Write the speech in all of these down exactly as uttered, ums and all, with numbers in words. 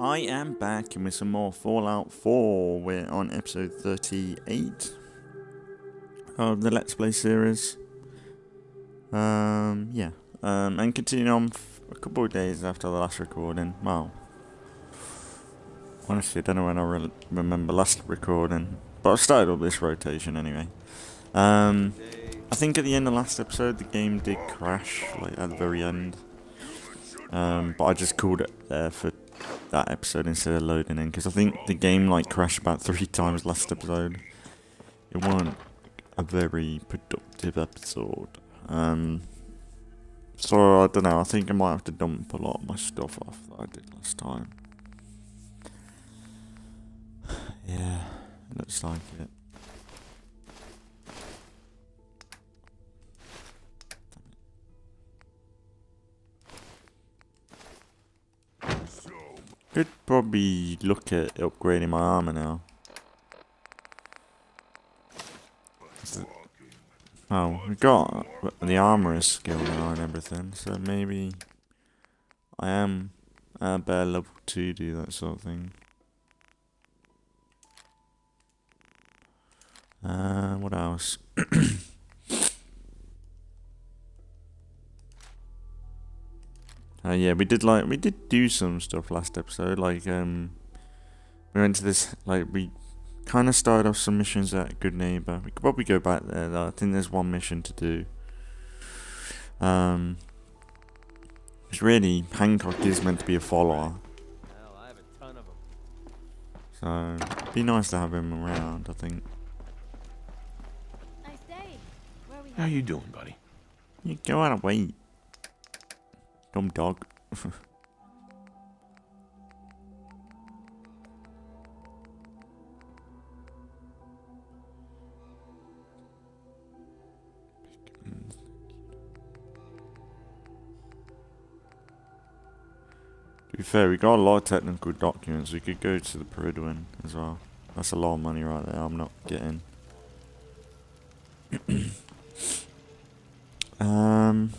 I am back with some more Fallout four. We're on episode thirty-eight of the Let's Play series. Um, yeah, um, and continuing on f a couple of days after the last recording. Wow. Honestly, I don't know when I re remember last recording, but I've started up this rotation anyway. Um, I think at the end of last episode, the game did crash, like at the very end. Um, but I just called it there for that episode instead of loading in, because I think the game like crashed about three times last episode. It wasn't a very productive episode. Um, so I don't know, I think I might have to dump a lot of my stuff off that I did last time. Yeah, it looks like it. Could probably look at upgrading my armor now. Oh, we got the armorer's skill now and everything, so maybe I am at a better level to do that sort of thing. Uh, what else? Uh, yeah, we did like we did do some stuff last episode. Like um, we went to this like we kind of started off some missions at Good Neighbour. We could probably go back there though. I think there's one mission to do. Um, it's really Hancock is meant to be a follower. I have a ton of them. So it'd be nice to have him around, I think. Nice day. Where are we? How you doing, buddy? You go out and wait. Dumb dog. To be fair, we got a lot of technical documents. We could go to the Prydwen as well. That's a lot of money right there. I'm not getting. um.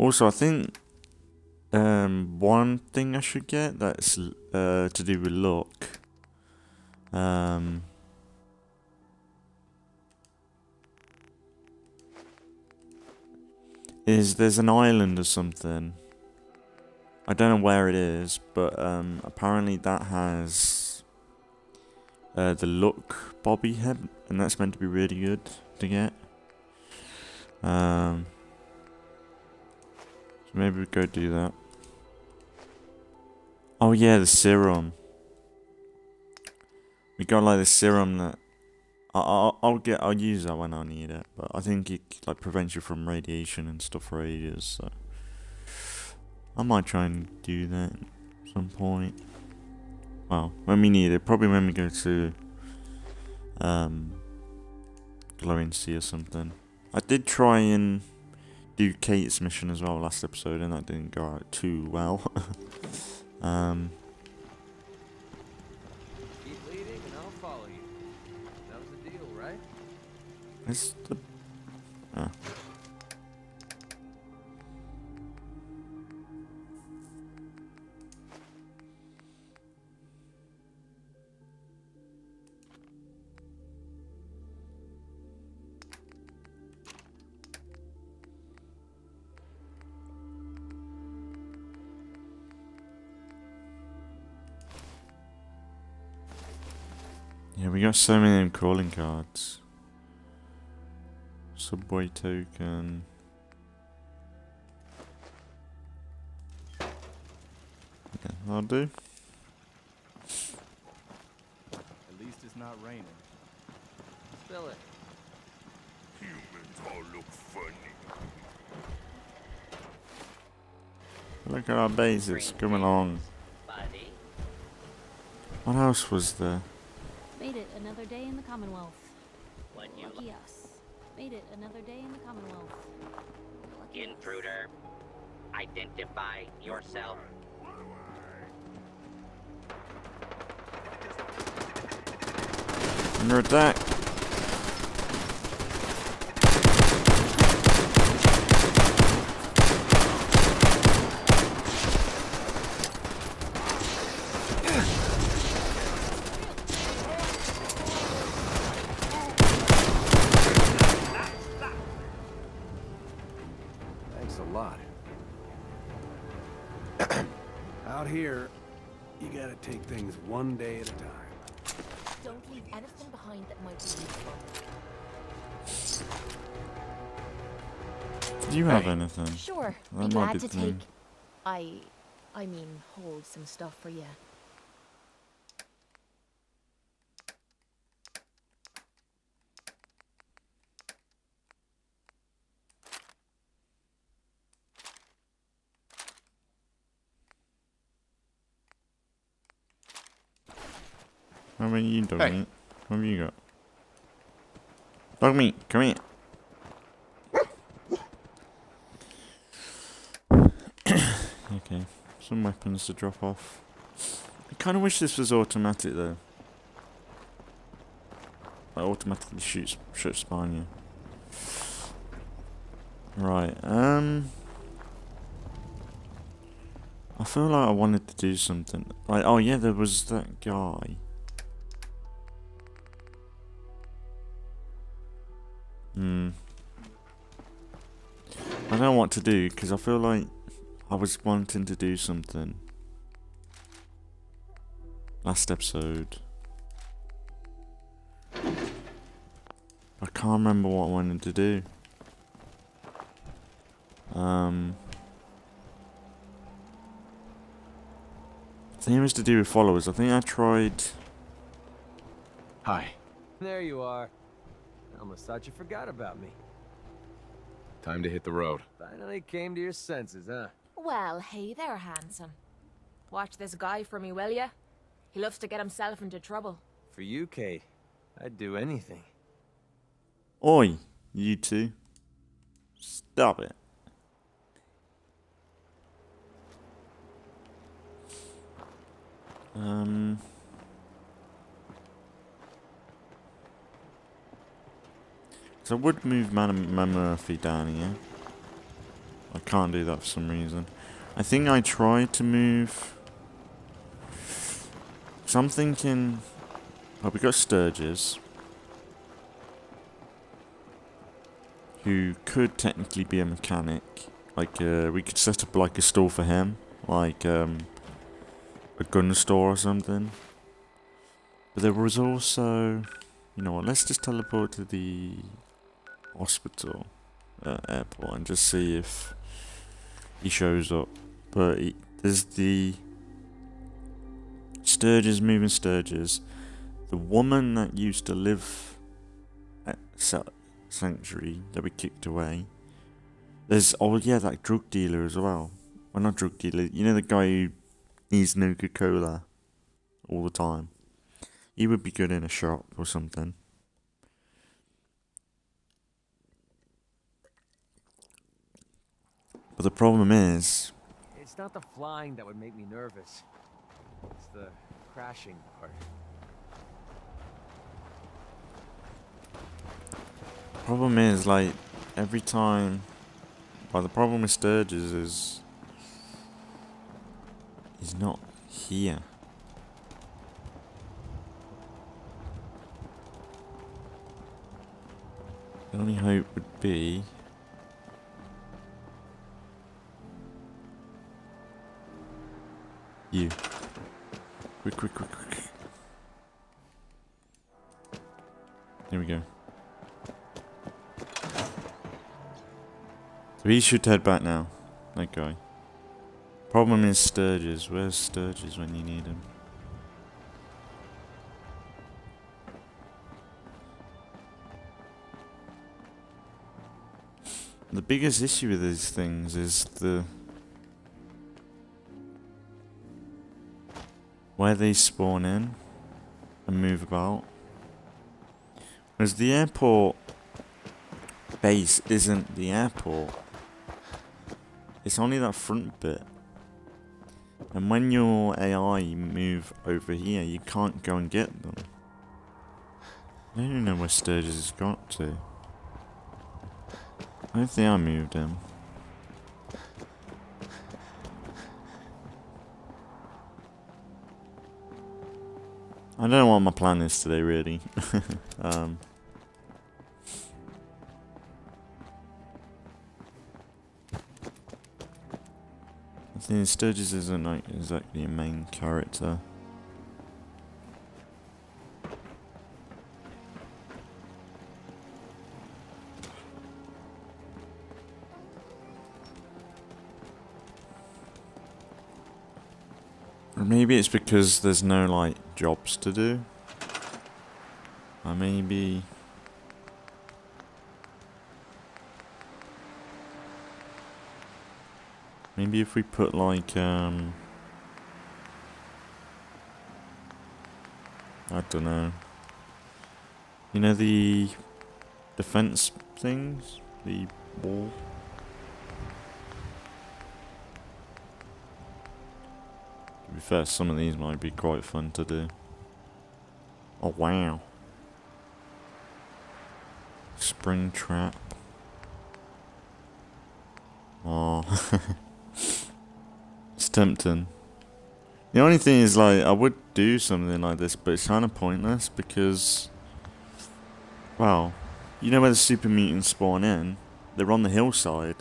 Also, I think um, one thing I should get that's uh, to do with luck. Um, is there's an island or something? I don't know where it is, but um, apparently that has uh, the luck bobby head, and that's meant to be really good to get. Um. Maybe we go do that. Oh yeah, the serum. We got like the serum that I, I'll, I'll get. I'll use that when I need it. But I think it like prevents you from radiation and stuff for ages. So I might try and do that at some point. Well, when we need it, probably when we go to um, Glowing Sea or something. I did try and do Kate's mission as well last episode, and that didn't go out too well. um, Keep leading and I'll follow you. That was the deal, right? It's the... Ah. Yeah, we got so many calling cards. Subway token. Yeah, that'll do. At least it's not raining. Spill it. Humans all look funny. Look at our base, it's coming along. What else was there? Made it another day in the Commonwealth. What you lucky us. Made it another day in the Commonwealth. Lucky intruder. Identify yourself. Under attack. things one day at a time. Don't leave anything behind that might be useful. Do you have anything? Sure. Be glad to take. I, I mean, hold some stuff for you. How many you dog hey. meat? What have you got? Dog meat, come here. Okay, some weapons to drop off. I kind of wish this was automatic though. That automatically shoots shoot spawn you. Right, um... I feel like I wanted to do something. Like, oh yeah, there was that guy. Hmm. I don't know what to do because I feel like I was wanting to do something last episode. I can't remember what I wanted to do. Um, I think it was to do with followers. I think I tried. Hi. There you are. I almost thought you forgot about me. Time to hit the road. Finally came to your senses, huh? Well, hey there, handsome. Watch this guy for me, will ya? He loves to get himself into trouble. For you, Kate, I'd do anything. Oi, you two. Stop it. Um... So I would move Mamma Murphy down here. I can't do that for some reason. I think I tried to move. So I'm thinking. Oh, we got Sturges, who could technically be a mechanic. Like, uh, we could set up like a store for him, like um, a gun store or something. But there was also, you know what? Let's just teleport to the hospital, uh, airport, and just see if he shows up. But he, there's the Sturges, moving Sturges. The woman that used to live at Sanctuary that we kicked away. There's, oh yeah, that drug dealer as well. Well, not drug dealer, you know the guy who needs Nuka-Cola all the time. He would be good in a shop or something. But the problem is, it's not the flying that would make me nervous. It's the crashing part. Problem is, like, every time. Well, the problem with Sturges is he's not here. The only hope would be. You. Quick, quick, quick, quick. There we go. So he should head back now. That guy. Problem is Sturges. Where's Sturges when you need him? The biggest issue with these things is the where they spawn in and move about. Whereas the airport base isn't the airport. It's only that front bit. And when your A I move over here, you can't go and get them. I don't know where Sturges has got to. I don't think I moved him. I don't know what my plan is today, really. um. I think Sturges isn't like exactly a main character. Maybe it's because there's no, like, jobs to do. Or maybe... Maybe if we put, like, um... I don't know. You know the... the fence things? The wall? To be fair, some of these might be quite fun to do. Oh wow. Spring trap. Oh. It's tempting. The only thing is, like, I would do something like this, but it's kind of pointless because, well, you know where the super mutants spawn in? They're on the hillside.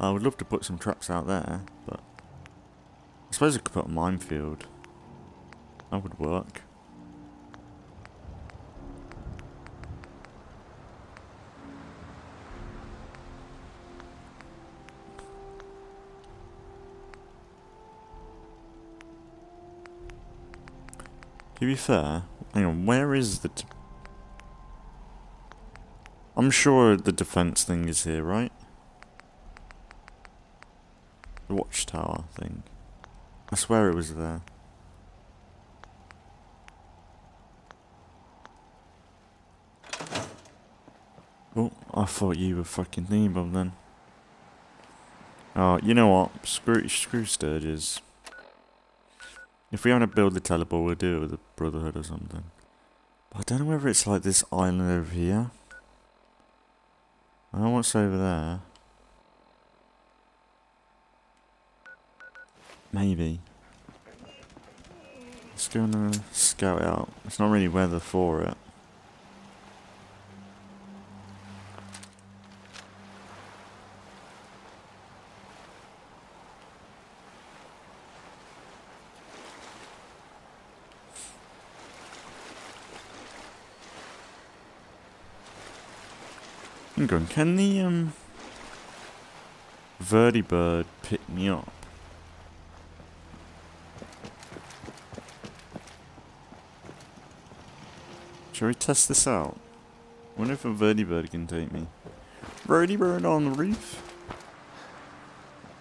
I would love to put some traps out there, but I suppose I could put a minefield. That would work. To be fair, hang on, where is the... T I'm sure the defense thing is here, right? The watchtower thing. I swear it was there. Oh, I thought you were fucking thinking about then. Oh, you know what? Screw, screw Sturges. If we want to build the teleport, we'll do it with the Brotherhood or something. But I don't know whether it's like this island over here. I don't know what's over there. Maybe. Let's go and scout it out. It's not really weather for it. I'm going, can the, um, Verdibird pick me up? Shall we test this out? I wonder if a Verdibird can take me. Verdibird on the roof?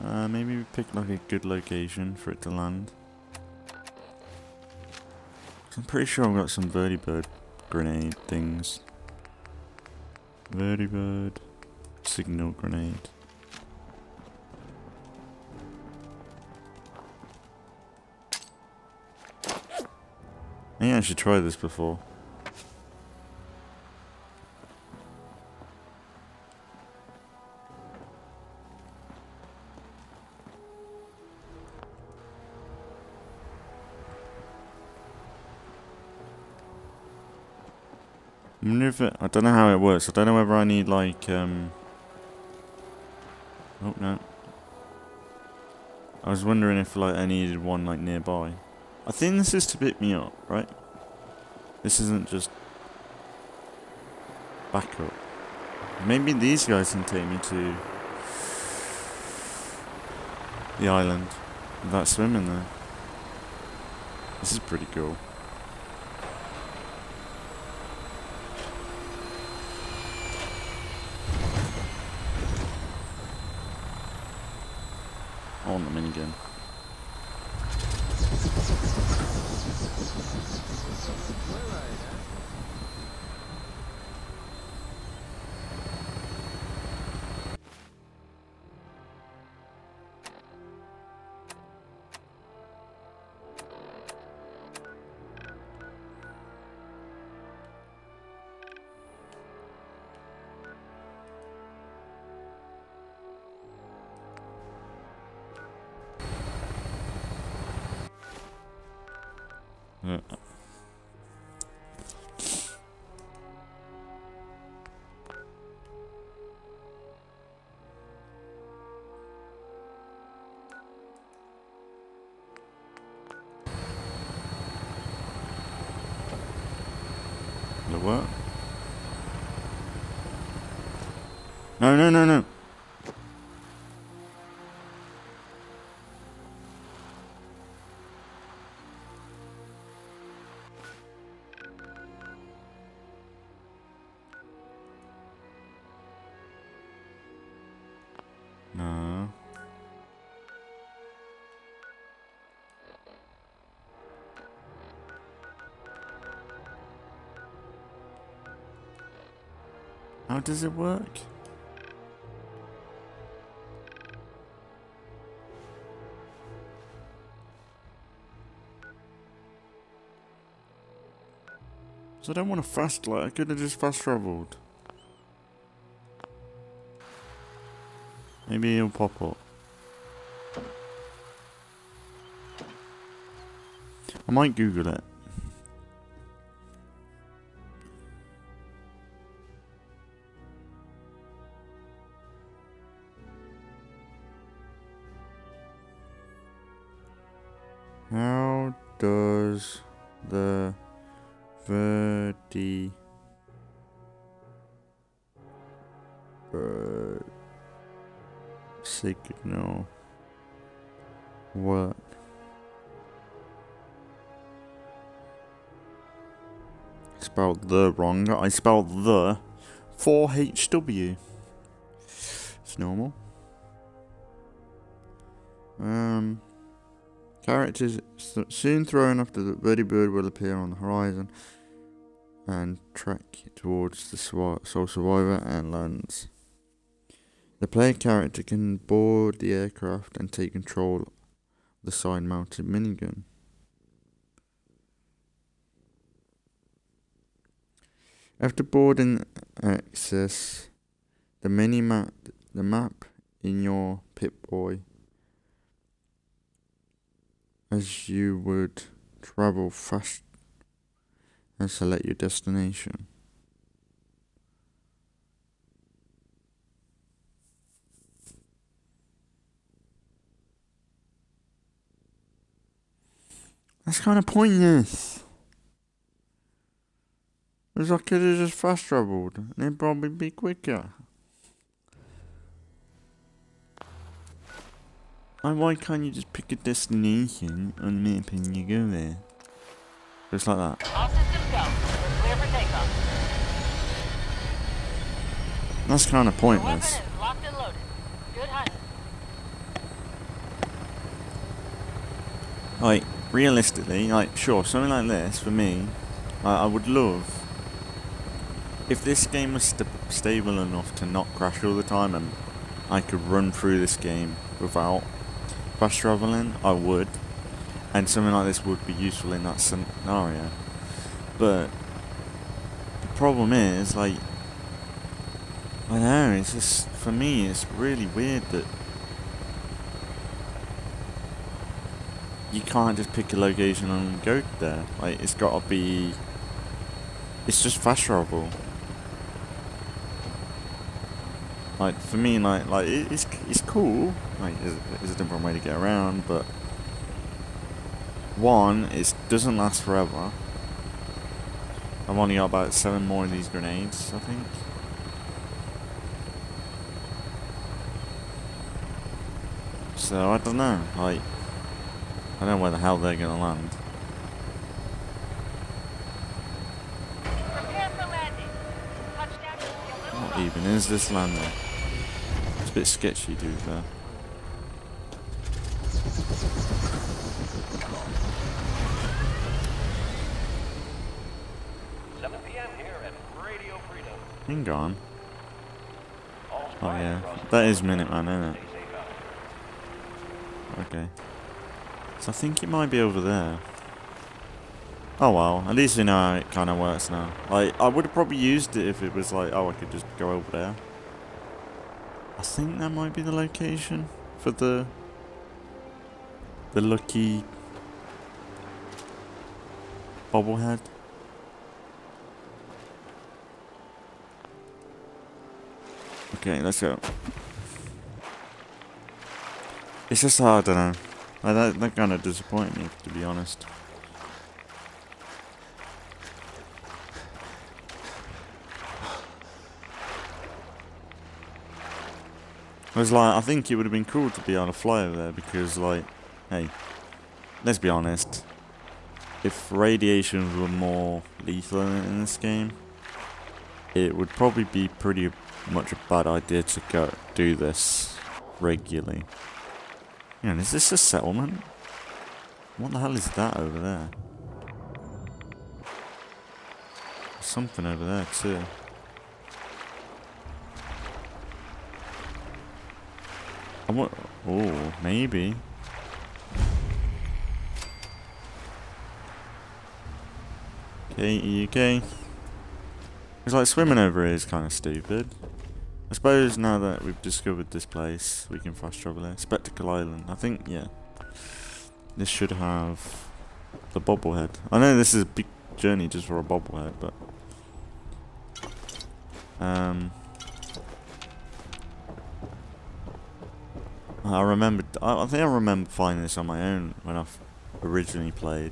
Uh, maybe we pick, like, a good location for it to land. I'm pretty sure I've got some Verdibird grenade things. Verdibird, signal grenade. I think I should try this before. I don't know how it works. I don't know whether I need, like, um... oh, no. I was wondering if, like, I needed one, like, nearby. I think this is to pick me up, right? This isn't just... back up. Maybe these guys can take me to... the island. Without swimming there. This is pretty cool. On the minigun. Yeah. The what? No, no, no, no. How does it work? So I don't want to fast light, I could have just fast travelled. Maybe he'll pop up. I might Google it. How does the Verdi bird signal work? Spelled the wrong. I spelled the four H W. It's normal. Um, characters soon thrown after the birdie bird will appear on the horizon and track towards the sole survivor and lands. The player character can board the aircraft and take control of the side-mounted minigun. After boarding access, the mini map, the map in your Pip Boy, as you would travel fast, and select your destination. That's kind of pointless. Because I could have just fast travelled and it'd probably be quicker. And why can't you just pick a destination on the map and you go there? Just like that. All systems go. We're clear for takeoff. That's kind of pointless. Locked and loaded. Good hunting. Like, realistically, like, sure, something like this for me. I would love if this game was st stable enough to not crash all the time and I could run through this game without fast travelling, I would, and something like this would be useful in that scenario. But the problem is, like, I don't know, it's just, for me it's really weird that you can't just pick a location and go there. Like, it's gotta be... It's just fast travel. Like, for me, like, like it's, it's cool. Like, it's, it's a different way to get around, but... One, it doesn't last forever. I've only got about seven more of these grenades, I think. So, I don't know, like... I don't know where the hell they're gonna land. Prepare for landing. Touchdown to what off. Even is this landing? It's a bit sketchy, dude, there. seven P M here at Radio Freedom. Hang on. Oh yeah, that is Minuteman, isn't it? Okay. I think it might be over there. Oh well, at least we know how it kind of works now. Like, I would have probably used it if it was like, oh, I could just go over there. I think that might be the location for the the lucky bobblehead. Okay, let's go. It's just hard, I don't know. Like that, that kind of disappointed me, to be honest. I was like, I think it would have been cool to be on a fly over there because, like, hey, let's be honest. If radiations were more lethal in this game, it would probably be pretty much a bad idea to go do this regularly. Man, is this a settlement? What the hell is that over there? Something over there too. I want... Oh, maybe. Okay, E U K. It's like swimming over here is kind of stupid. I suppose now that we've discovered this place, we can fast travel there. Spectacle Island, I think, yeah. This should have the bobblehead. I know this is a big journey just for a bobblehead, but... Um... I remember, I think I remember finding this on my own when I originally played.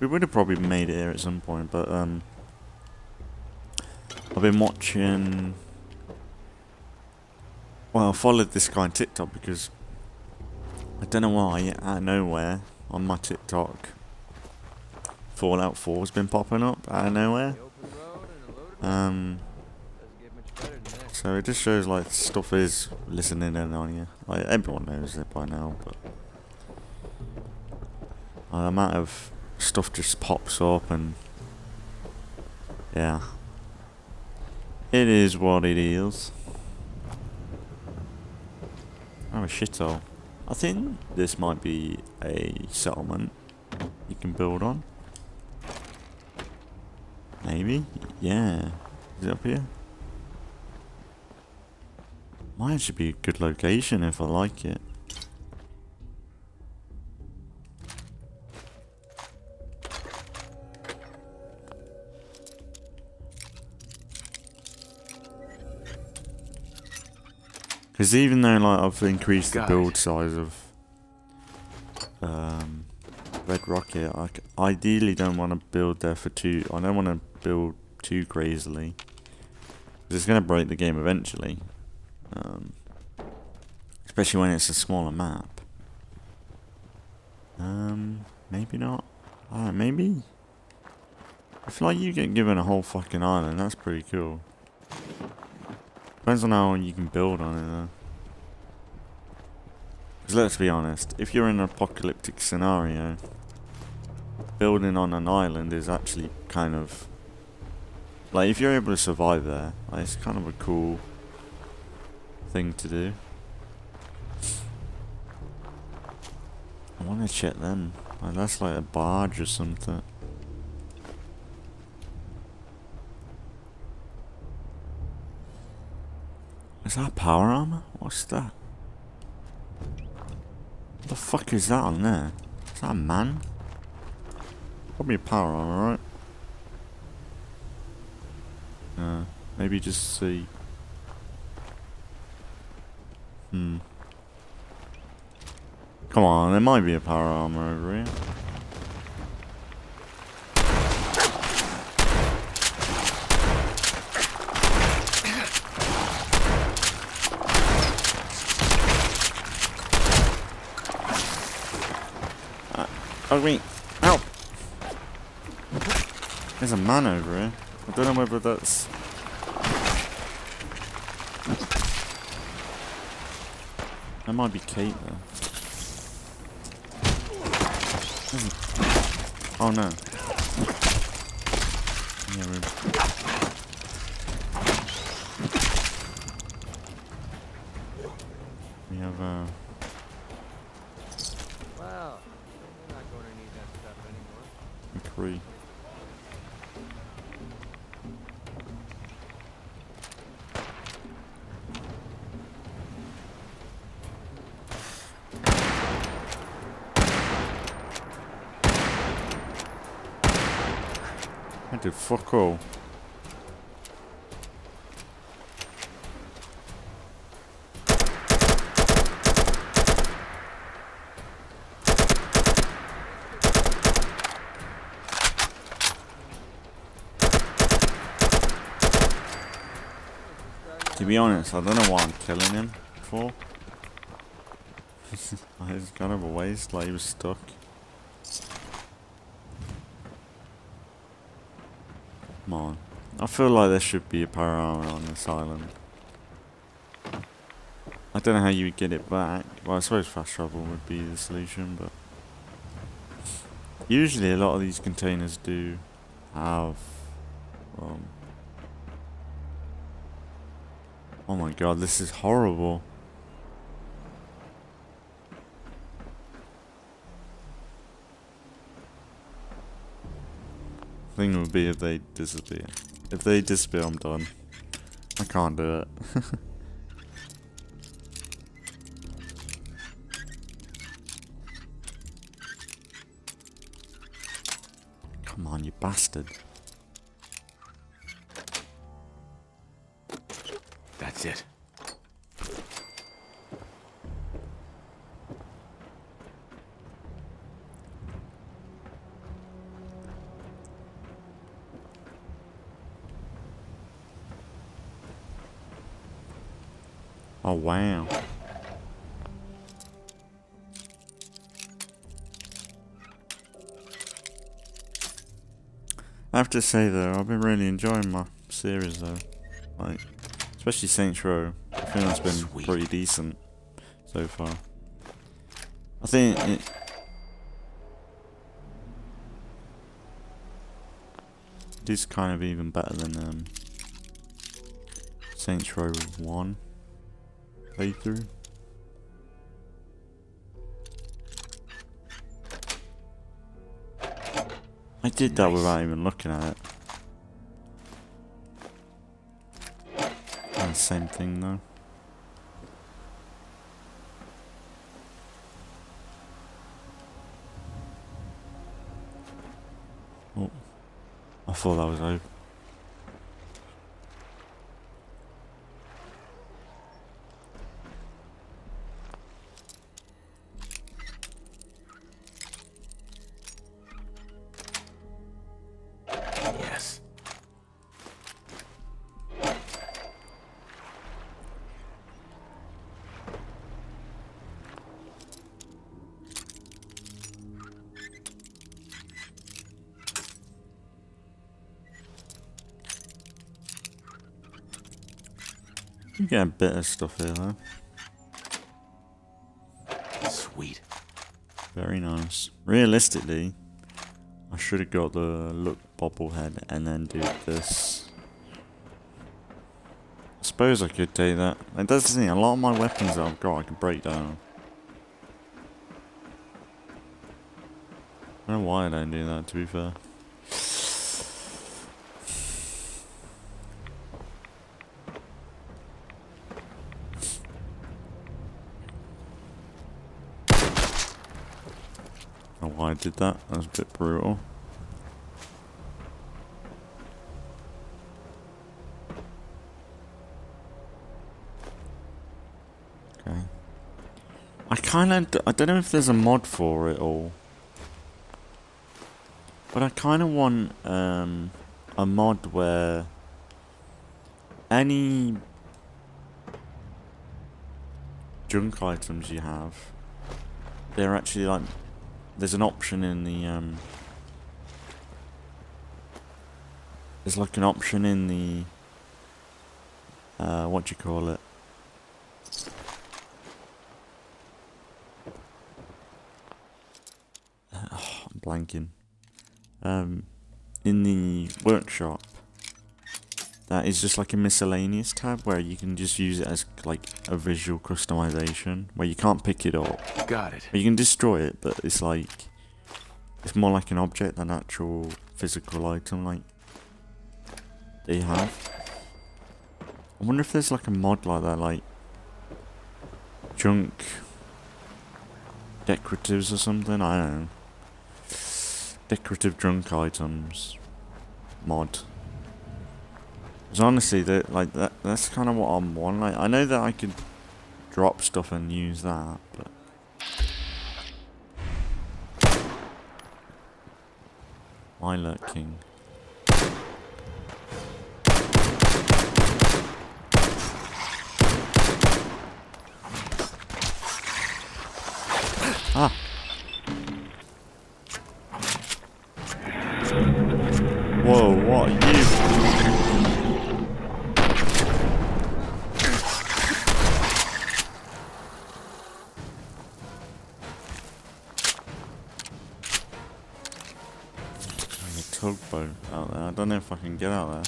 We would have probably made it here at some point, but um, I've been watching, well, I followed this guy on TikTok because I don't know why, out of nowhere, on my TikTok, Fallout four has been popping up out of nowhere. Um... So it just shows like stuff is listening in on you. Like everyone knows it by now, but the amount of stuff just pops up and yeah, it is what it is. Oh, a shithole. I think this might be a settlement you can build on. Maybe? Yeah. Is it up here? Mine should be a good location if I like it. Because even though like I've increased the build size of um, Red Rocket, I ideally don't want to build there for too. I don't want to build too crazily. Because it's going to break the game eventually. Um, especially when it's a smaller map. Um, maybe not. Ah, maybe. I feel like you get given a whole fucking island. That's pretty cool. Depends on how you can build on it though. Because let's be honest, if you're in an apocalyptic scenario, building on an island is actually kind of like if you're able to survive there, like, it's kind of a cool thing to do. I want to check them. Like, that's like a barge or something. Is that power armor? What's that? What the fuck is that on there? Is that a man? Probably a power armor, right? Uh, maybe just see. Hmm. Come on, there might be a power armor over here. Uh, oh wait, ow! There's a man over here. I don't know whether that's... That might be Kate though. Oh no. Yeah, we have uh Wow. We're not going to need that stuff anymore. McCree. Dude, fuck all. To be honest, I don't know why I'm killing him for. I was kind of a waste, like he was stuck. Come on. I feel like there should be a power armor on this island. I don't know how you would get it back. Well, I suppose fast travel would be the solution, but... Usually a lot of these containers do have... Um, oh my god, this is horrible. thing would be if they disappear. If they disappear, I'm done. I can't do it. Come on, you bastard. That's it. Oh, wow. I have to say though, I've been really enjoying my series though. Like, especially Saints Row. I think that's been Sweet. pretty decent so far. I think it... it is kind of even better than um, Saints Row one. Playthrough. I did that nice. without even looking at it. And same thing though. Oh, I thought that was over. You get a bit of stuff here, though. Sweet. Very nice. Realistically, I should have got the look bobblehead and then do this. I suppose I could do that. It does seem a lot of my weapons that I've got I can break down. I don't know why I don't do that, to be fair. Why I did that? That was a bit brutal. Okay. I kind of I don't know if there's a mod for it all, but I kind of want um, a mod where any junk items you have, they're actually like. There's an option in the, um, there's like an option in the, uh, what do you call it? Oh, I'm blanking. Um, in the workshop, that is just like a miscellaneous tab where you can just use it as like a visual customization where you can't pick it up. Got it. Or you can destroy it, but it's like it's more like an object than an actual physical item like they have. I wonder if there's like a mod like that, like junk decoratives or something. I don't know. Decorative junk items mod. Because honestly, that like that that's kind of what I'm wanting. Like, I know that I could drop stuff and use that, but why lurking? Ah. Whoa! What are you? Tugboat out there. I don't know if I can get out there.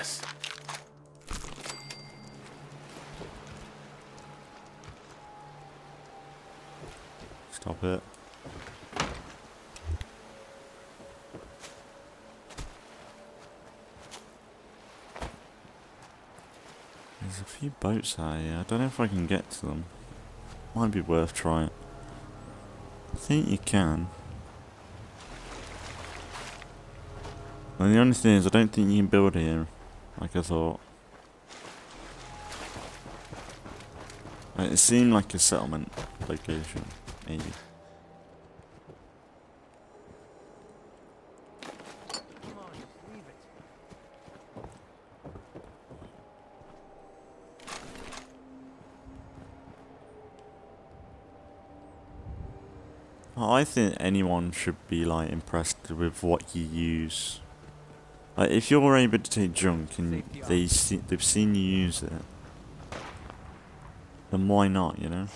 Yes. Stop it. There's a few boats out here. I don't know if I can get to them. Might be worth trying. I think you can. And the only thing is, I don't think you can build here, like I thought. It seemed like a settlement location, maybe. I think anyone should be like impressed with what you use. Like if you're able to take junk and they see, they've seen you use it, then why not? You know.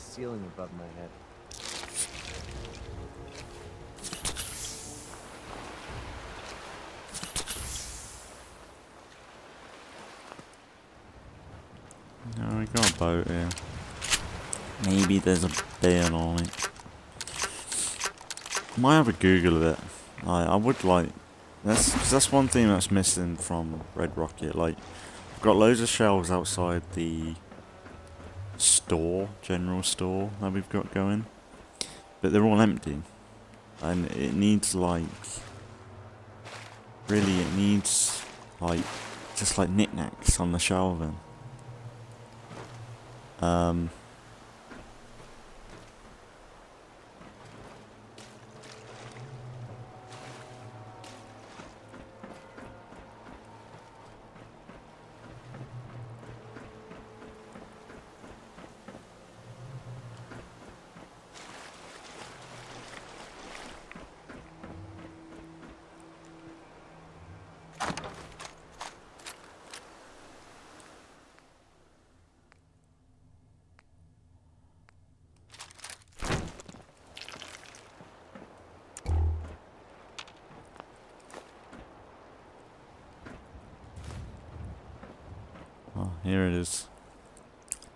Ceiling above my head. No, we got a boat here. Maybe there's a bear on it. Might have a Google of it. I I would like that's 'cause that's one thing that's missing from Red Rocket. Like I've got loads of shelves outside the store, general store that we've got going, but they're all empty, and it needs like, really it needs like, just like knickknacks on the shelving. Um, Here it is.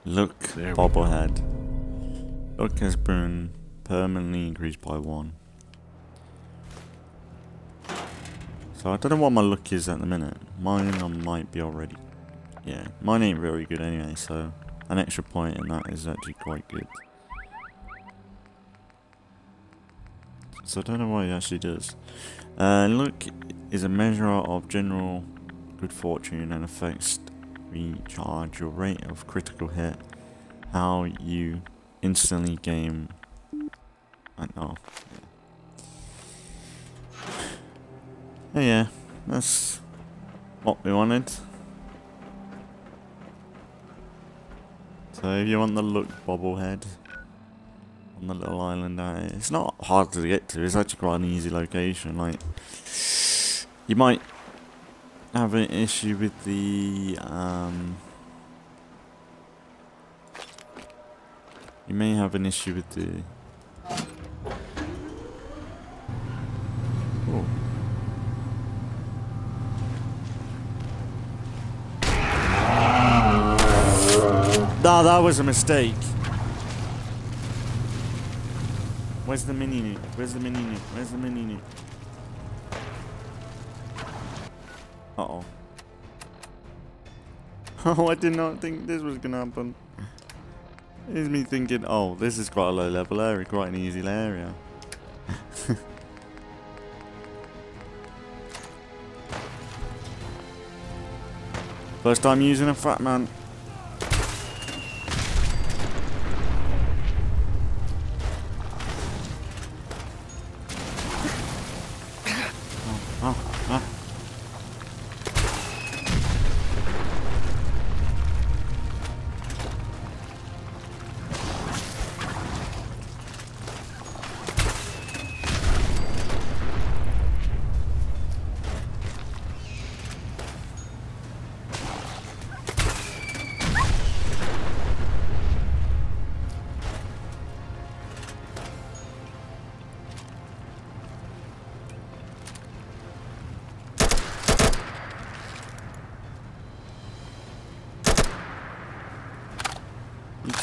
Look, bobblehead. Look has been permanently increased by one. So I don't know what my look is at the minute. Mine I might be already. Yeah, mine ain't very good anyway, so an extra point in that is actually quite good. So I don't know what it actually does. Uh, look is a measure of general good fortune and affects recharge your rate of critical hit, how you instantly gain. I know. Yeah. Yeah, that's what we wanted. So if you want the look bobblehead on the little island, it's not hard to get to. It's actually quite an easy location. Like you might have an issue with the, um, you may have an issue with the, oh. No, that was a mistake. Where's the mini nuke? Where's the mini nuke? Where's the mini nuke? Uh-oh. Oh, I did not think this was gonna happen. It's me thinking, oh, this is quite a low level area, quite an easy area. First time using a Fat Man.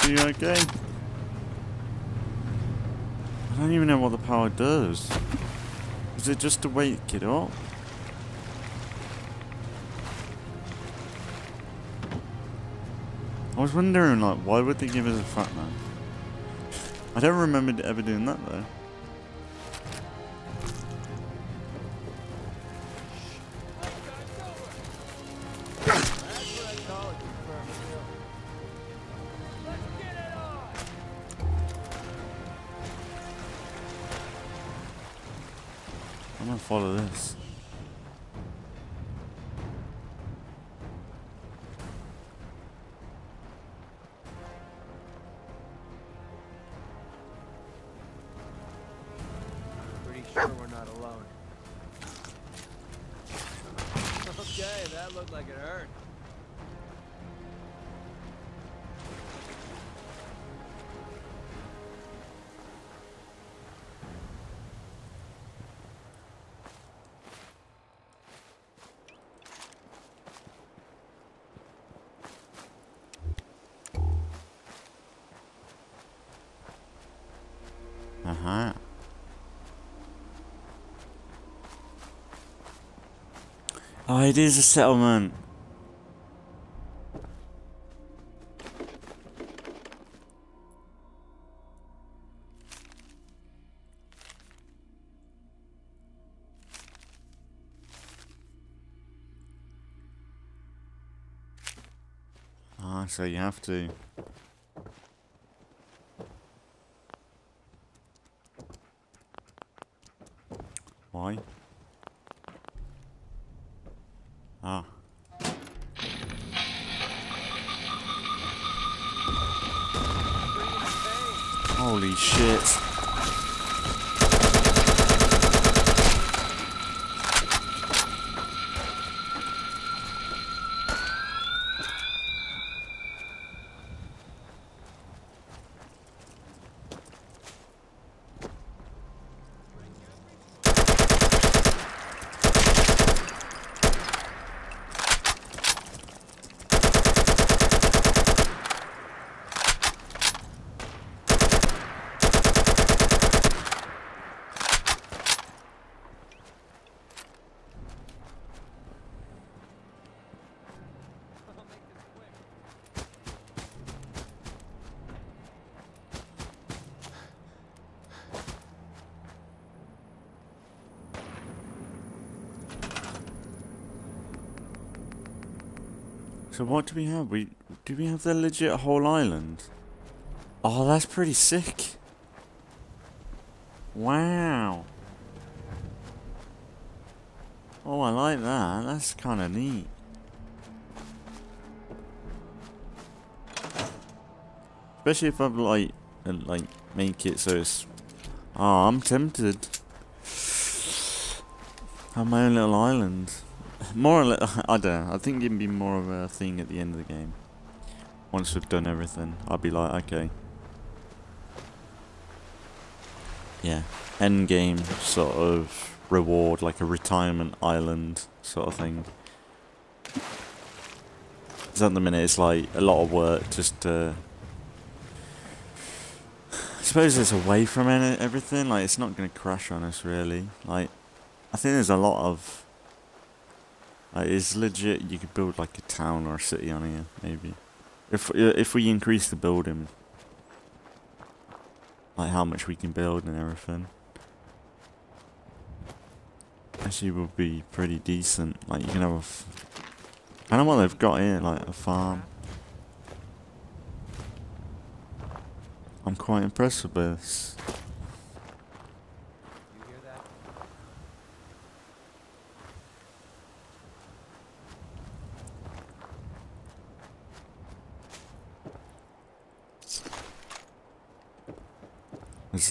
you okay? I don't even know what the power does. Is it just to wake it up? I was wondering, like, why would they give us a Fat Man? I don't remember ever doing that, though. I'm gonna follow this. Uh-huh. Oh, it is a settlement. Ah, so you have to. Why? Ah. Holy shit. So what do we have? We do we have the legit whole island? Oh, that's pretty sick. Wow. Oh, I like that. That's kind of neat. Especially if I've like and like make it so it's. Oh, I'm tempted. Have my own little island. More or less, I don't know, I think it'd be more of a thing at the end of the game. Once we've done everything, I'll be like, okay. Yeah, end game sort of reward, like a retirement island sort of thing. Because at the minute it's like a lot of work just to... I suppose it's away from everything, like it's not going to crash on us really. Like, I think there's a lot of... Uh, it's legit. You could build like a town or a city on here, maybe. If if we increase the building, like how much we can build and everything, actually will be pretty decent. Like you can have a, f I don't know what they've got here, like a farm. I'm quite impressed with this.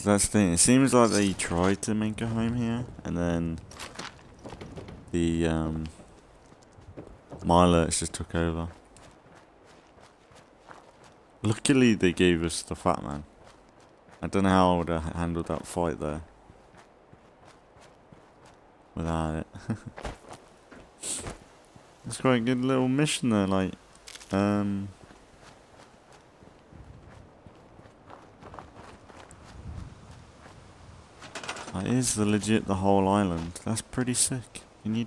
That's the thing, it seems like they tried to make a home here, and then the um, Mirelurks just took over. Luckily they gave us the Fat Man. I don't know how I would have handled that fight there without it. It's quite a good little mission there, like, um... is the legit the whole island. That's pretty sick. Can you...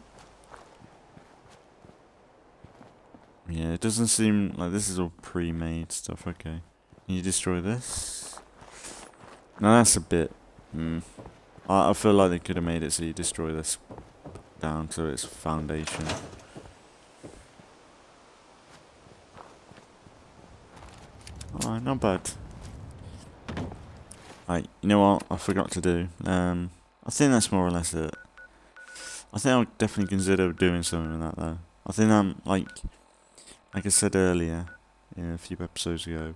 Yeah, it doesn't seem like this is all pre-made stuff. Okay. Can you destroy this? Now that's a bit... Mm. I, I feel like they could have made it so you destroy this down to its foundation. Oh, not bad. Right, you know what? I forgot to do. Um, I think that's more or less it. I think I'll definitely consider doing something with that though. I think I'm like... Like I said earlier, you know, a few episodes ago,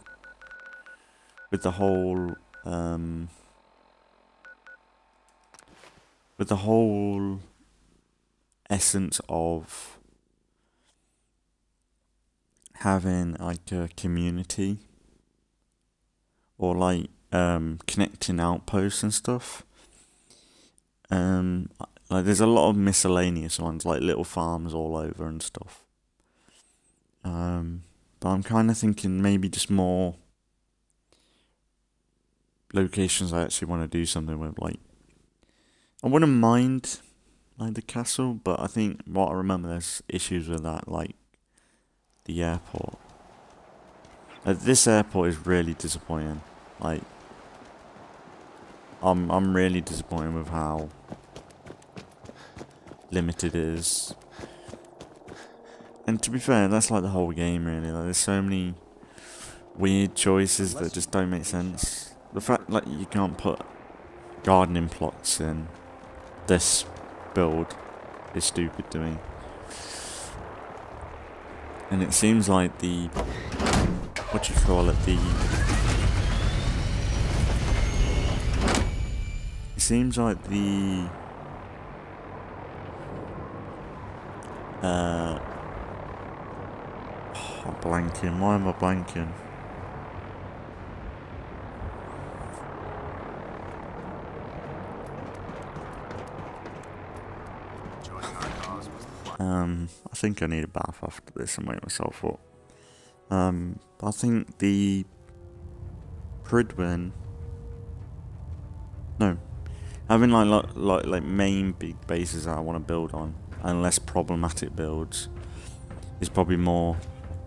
with the whole, um, with the whole essence of having like a community or like um, connecting outposts and stuff. Um, like there's a lot of miscellaneous ones, like little farms all over and stuff. Um, but I'm kind of thinking maybe just more locations I actually want to do something with. Like, I wouldn't mind like the castle, but I think what I remember there's issues with that, like the airport. Uh, this airport is really disappointing. Like, I'm I'm really disappointed with how limited it is. And to be fair, that's like the whole game really, like there's so many weird choices that just don't make sense. The fact like you can't put gardening plots in this build is stupid to me. And it seems like the, what do you call it, the... It seems like the... Uh... I'm blanking. Why am I blanking? Um, I think I need a bath after this and wake myself up. Um, I think the Prydwen. No, having like like like, like main big bases that I want to build on, and less problematic builds, is probably more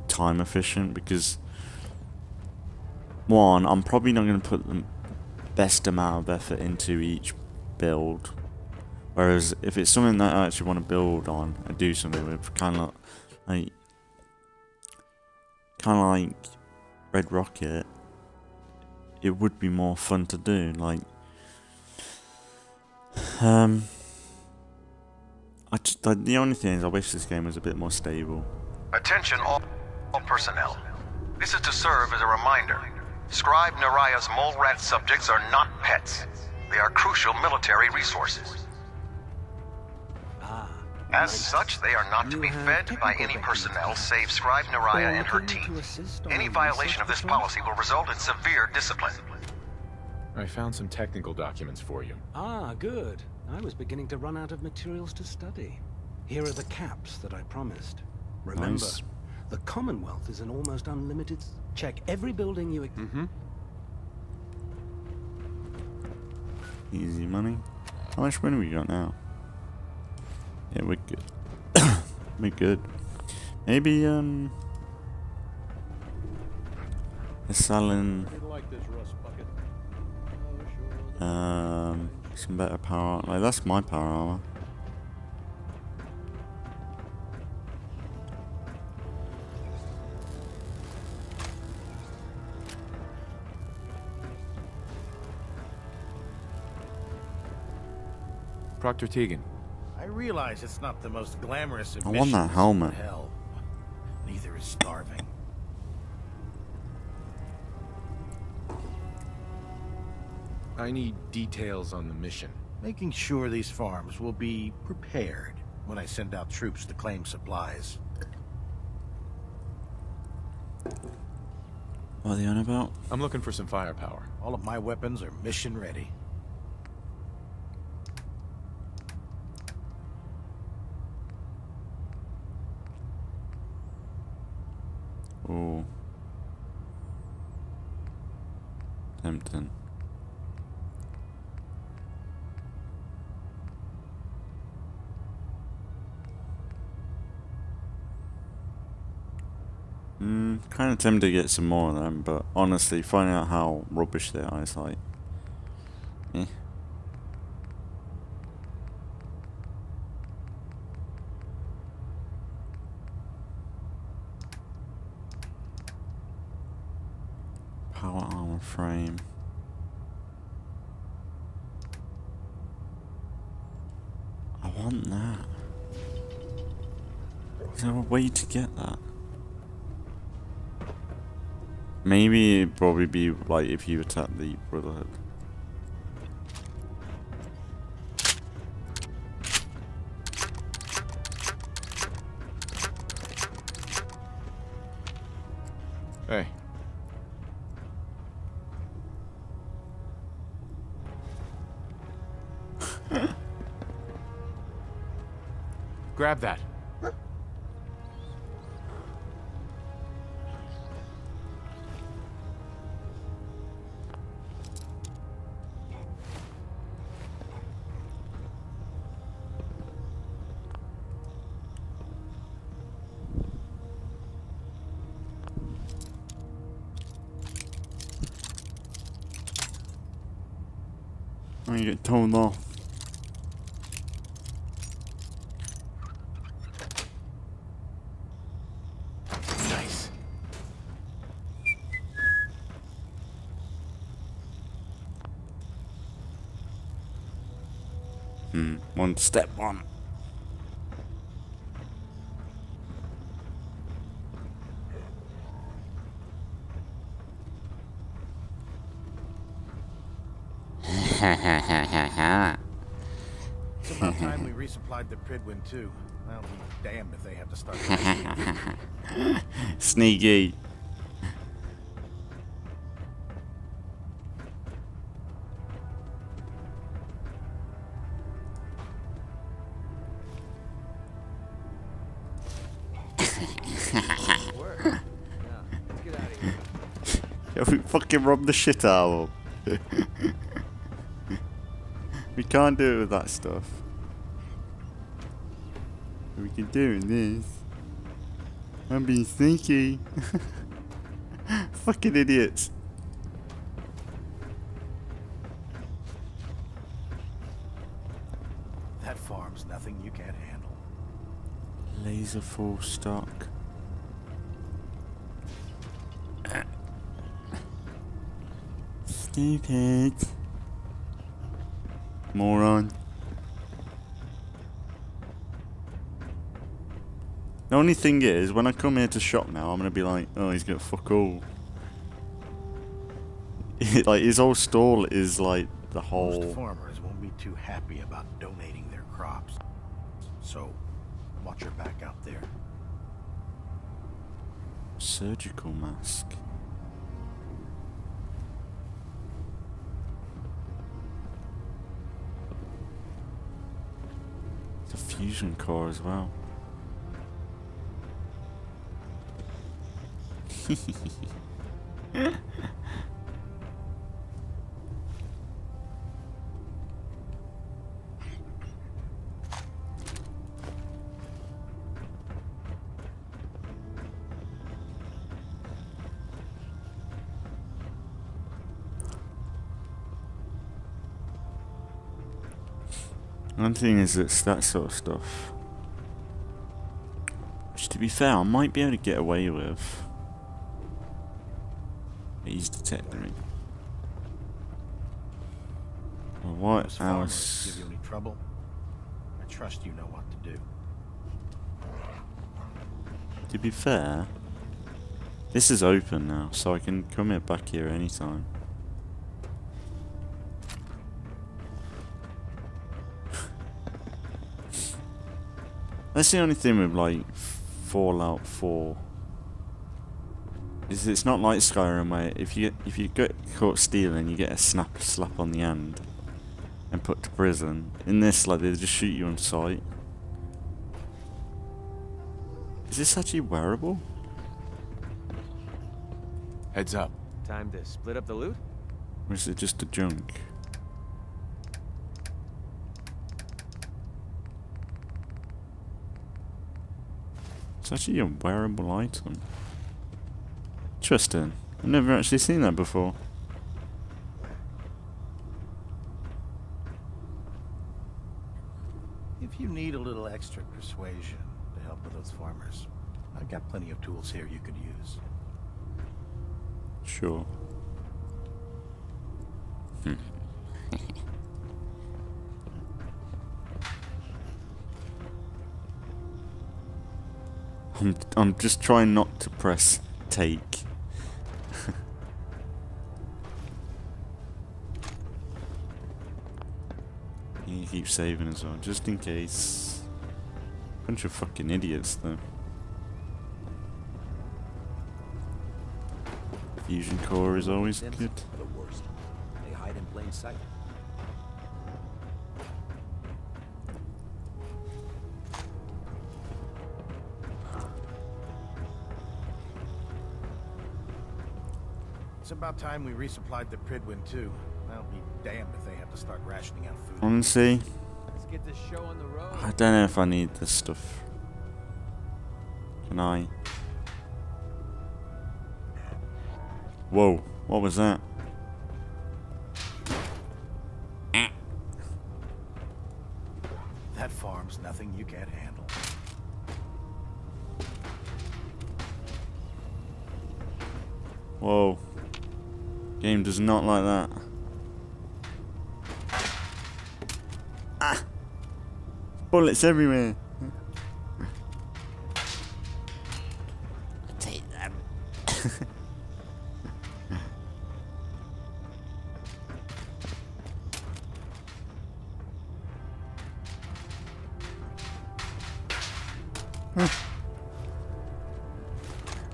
time efficient, because one, I'm probably not going to put the best amount of effort into each build, whereas if it's something that I actually want to build on and do something with, kind of like kind of like Red Rocket, it would be more fun to do. Like um I just, like, the only thing is I wish this game was a bit more stable. Attention all All personnel. This is to serve as a reminder. Scribe Naraya's mole rat subjects are not pets. They are crucial military resources. As such, they are not to be fed by any personnel save Scribe Naraya and her team. Any violation of this policy will result in severe discipline. I found some technical documents for you. Ah, good. I was beginning to run out of materials to study. Here are the caps that I promised. Remember. Nice. The Commonwealth is an almost unlimited... Check every building you... Mm-hmm. Easy money. How much money we got now? Yeah, we're good. We're good. Maybe, um... they're selling... Um... some better power... Like, that's my power armor. Proctor Tegan. I realize it's not the most glamorous of missions. I want that helmet. Hell, neither is starving. I need details on the mission. Making sure these farms will be prepared when I send out troops to claim supplies. What are they on about? I'm looking for some firepower. All of my weapons are mission ready. Oh, tempting. Mm, kind of tempted to get some more of them, but honestly, finding out how rubbish their eyesight. Eh. Power armor frame. I want that. Is there a way to get that? Maybe it'd probably be like if you attack the Brotherhood. Hey. Grab that. I'm gonna get toned off. Hmm, one step one. It's about time we resupplied the Prydwen too. I'll be damned if they have to start. Sneaky. Yeah, we fucking robbed the shit out of him. We can't do it with that stuff. We can do it with this. I'm being sneaky. Fucking idiots. That farm's nothing you can't handle. Laser full stock. Stupid. Moron. The only thing is, when I come here to shop now, I'm gonna be like, oh, he's gonna fuck all. Like, his whole stall is like the whole. Most farmers won't be too happy about donating their crops, so watch your back out there. Surgical mask. Fusion core as well. One thing is it's that sort of stuff, which to be fair I might be able to get away with. He's detecting me. Well, what else? Give you any trouble? I trust you know what to do. To be fair, this is open now, so I can come here back here anytime. That's the only thing with like Fallout four is it's not like Skyrim where if you if you get caught stealing you get a snap slap on the hand and put to prison. In this, like, they just shoot you on sight. Is this actually wearable? Heads up. Time to split up the loot? Or is it just a junk? It's actually a wearable item. interesting. I've never actually seen that before. If you need a little extra persuasion to help with those farmers, I've got plenty of tools here you could use. Sure. Hmm. I'm, I'm just trying not to press take. You need to keep saving as well, just in case. Bunch of fucking idiots though. Fusion core is always good. The worst. They hide in plain sight. It's about time we resupplied the Prydwen too. I'll be damned if they have to start rationing out food. Honestly, let's get this show on the road. I don't know if I need this stuff. Can I? Whoa! What was that? That farm's nothing you can't handle. Whoa! Game does not like that. Ah! Bullets everywhere. Take them.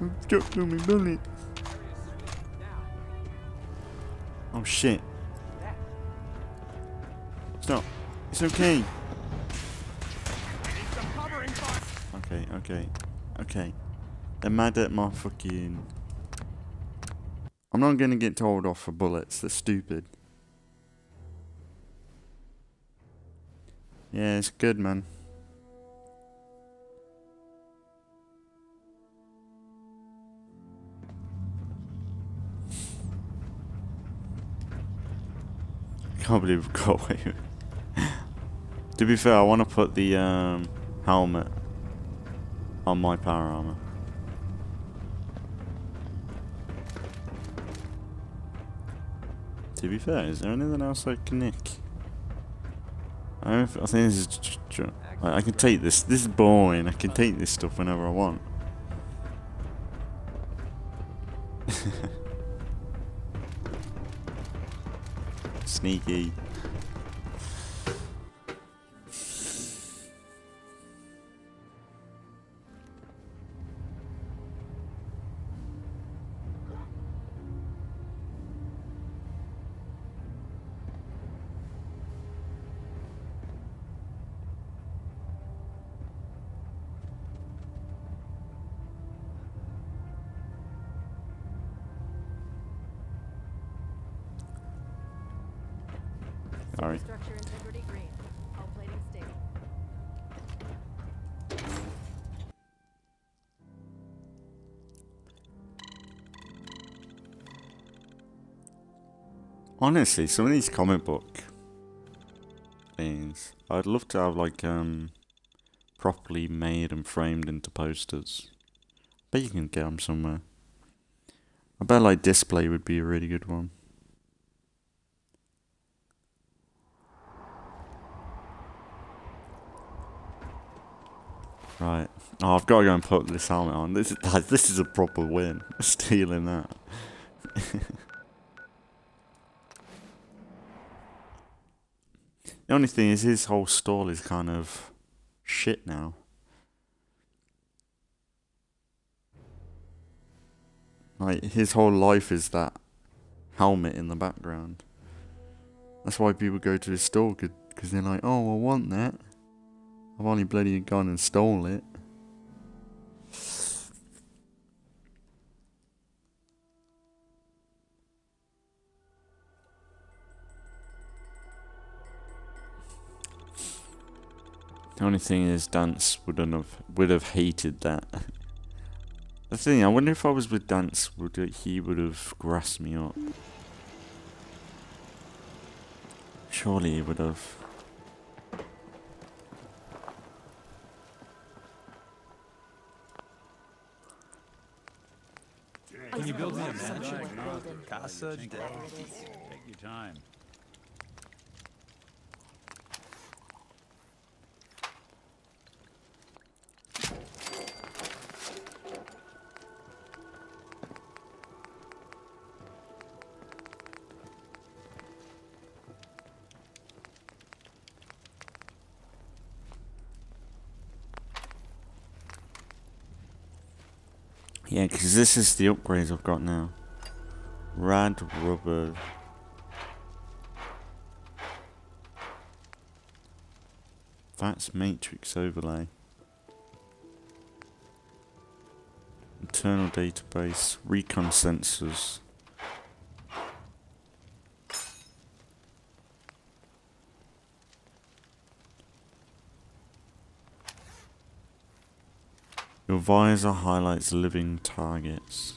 I'm stuck to my bullet. Oh shit. Stop. It's okay. Okay, okay, okay. They're mad at my fucking... I'm not gonna get told off for bullets, they're stupid. Yeah, it's good, man. I can't believe we've got away with it. To be fair, I want to put the um, helmet on my power armor. To be fair, is there anything else I can nick? I, don't if, I think this is... I, I can take this. This is boring. I can take this stuff whenever I want. Sneaky. Sorry. Honestly, some of these comic book things, I'd love to have like um properly made and framed into posters. I bet you can get them somewhere. I bet like display would be a really good one. Right. Oh, I've got to go and put this helmet on. This is, this is a proper win. Stealing that. The only thing is his whole stall is kind of shit now. Like, his whole life is that helmet in the background. That's why people go to his stall, because they're like, oh, I want that. I've only bloody gone and stole it. The only thing is, Dance would have would have hated that. The thing, I wonder if I was with Dance, would it, he would have grassed me up. Surely he would have. Can you build me a mansion? Casa de... Take your time. Yeah, because this is the upgrades I've got now. Rad rubber. That's matrix overlay. Internal database. Recon sensors. Your visor highlights living targets.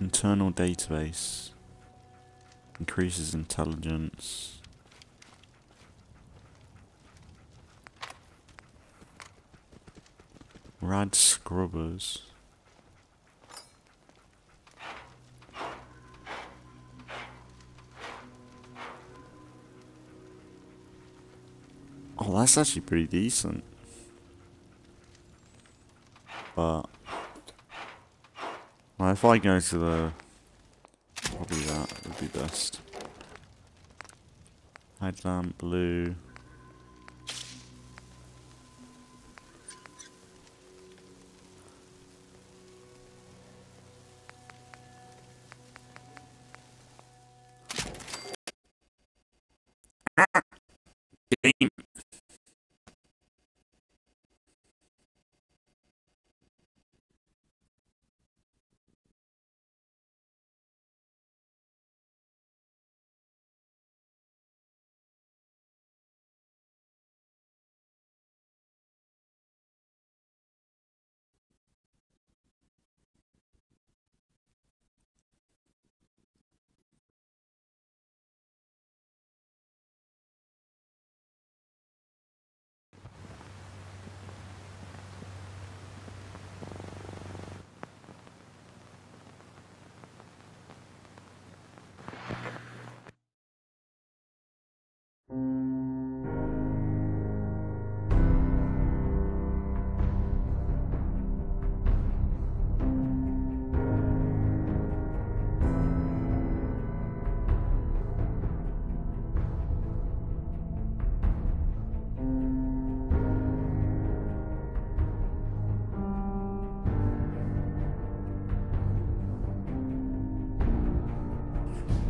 Internal database. Increases intelligence. Rad scrubbers. Oh, that's actually pretty decent. But well, if I go to the probably that would be best. Headlamp blue. Game.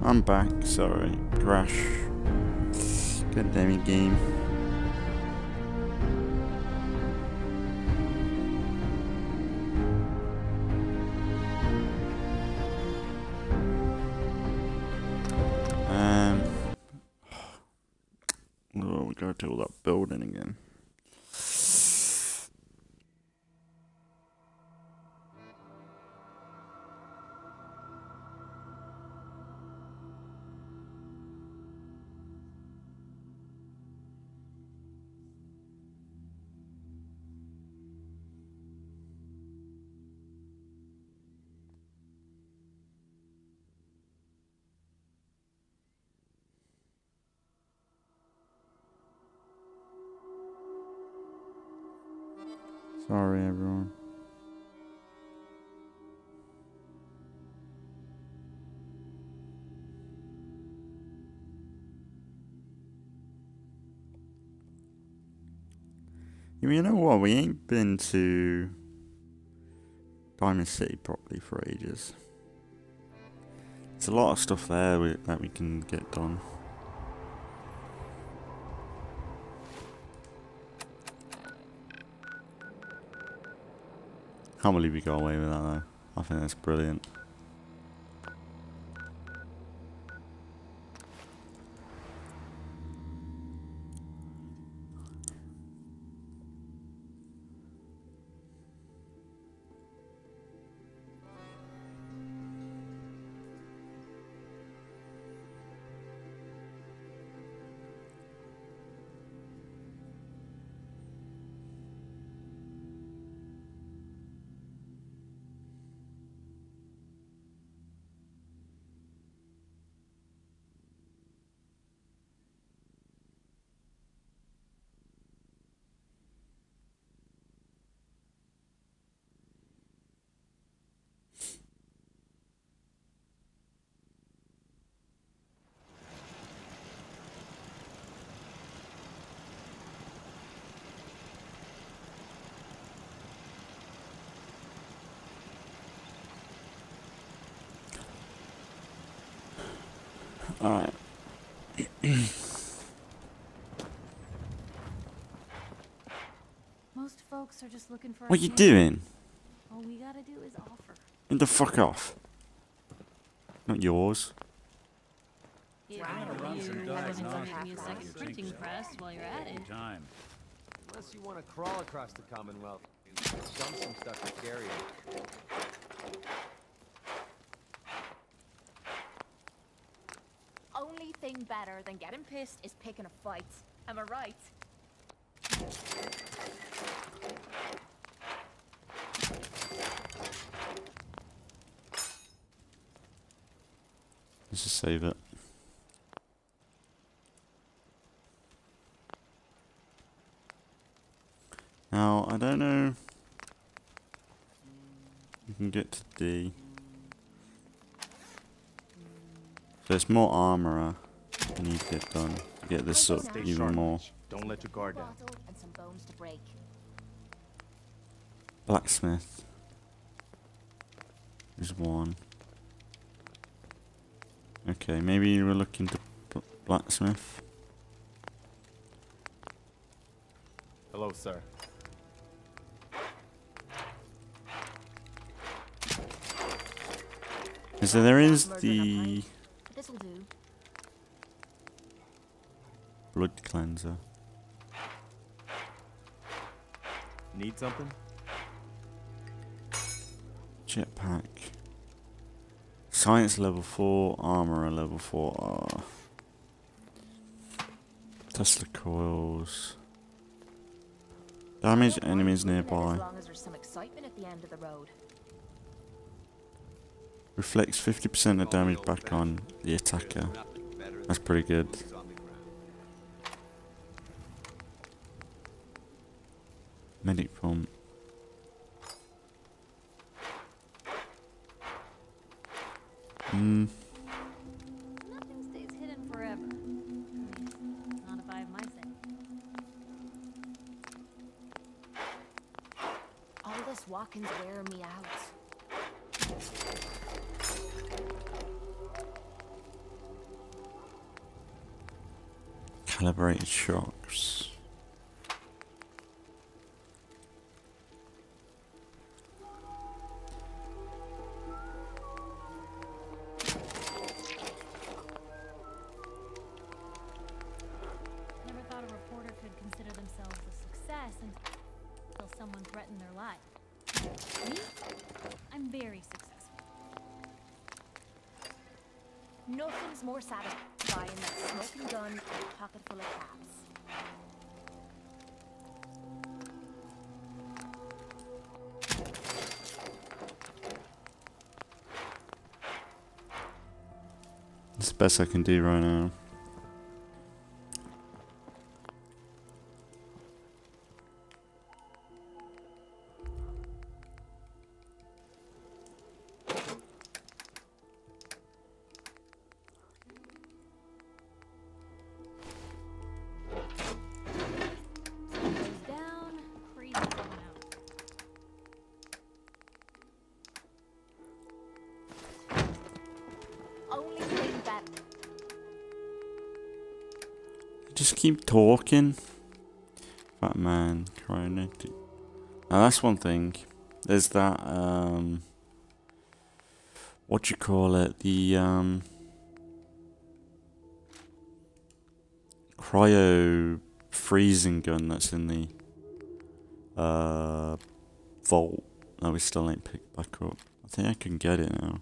I'm back, sorry. Crash. Good damn game. Um oh, we gotta do all that building again. Sorry, everyone. You know what? We ain't been to Diamond City properly for ages. There's a lot of stuff there we, that we can get done. I can't believe we got away with that though. I think that's brilliant. Alright. Most folks are just looking for. What are you doing? All we gotta do is offer. Get the fuck off. Not yours. Yeah, right. Run some diagnostic printing press while you're at it. Unless you want to crawl across the Commonwealth, dump some stuff to carry it. Only thing better than getting pissed is picking a fight. Am I right? Let's just save it. Now, I don't know. You can get to D. So it's more armourer. I need to get done to get this up even more. Don't let your guard down. Blacksmith. There's one. Okay, maybe you were looking to blacksmith. Hello, sir. So there is the blood cleanser. Need something? Jetpack. Science level four, armorer level four. Oh. Tesla coils. Damage enemies nearby. As long as there's some excitement at the end of the road. Reflects fifty percent of damage back on the attacker. That's pretty good. Medic pump. Hmm. Nothing stays hidden forever. Not if I have my say. All this walking's wearing me out. Calibrated shocks. Never thought a reporter could consider themselves a success until someone threatened their life. Me? I'm very successful. Nothing's more satisfying. Buying that smoking gun and a pocket full of cats. It's the best I can do right now. Just keep talking. Fat Man, Cryonic. Now that's one thing. There's that, um... what do you call it? The, um... cryo freezing gun that's in the... Uh... vault. That we still ain't picked back up. I think I can get it now.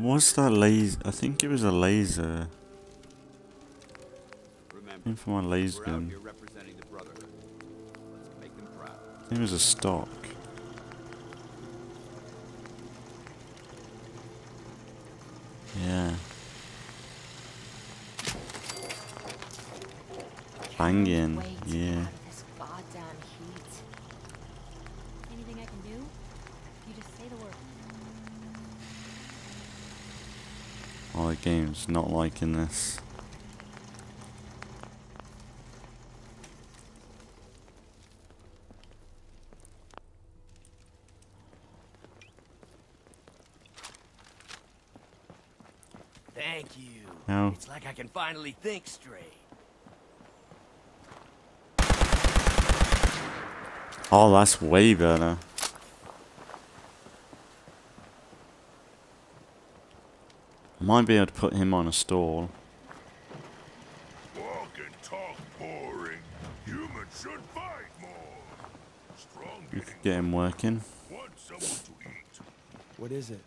What's that laser? I think it was a laser. Remember for my laser gun. I think it was a stock. Yeah. Banging. Yeah. game's not liking this. Thank you. No. It's like I can finally think straight. Oh, that's way better. I might be able to put him on a stall. Walk and talk boring. Humans should fight more. Strong. We could get him working. Want someone to eat. What is it?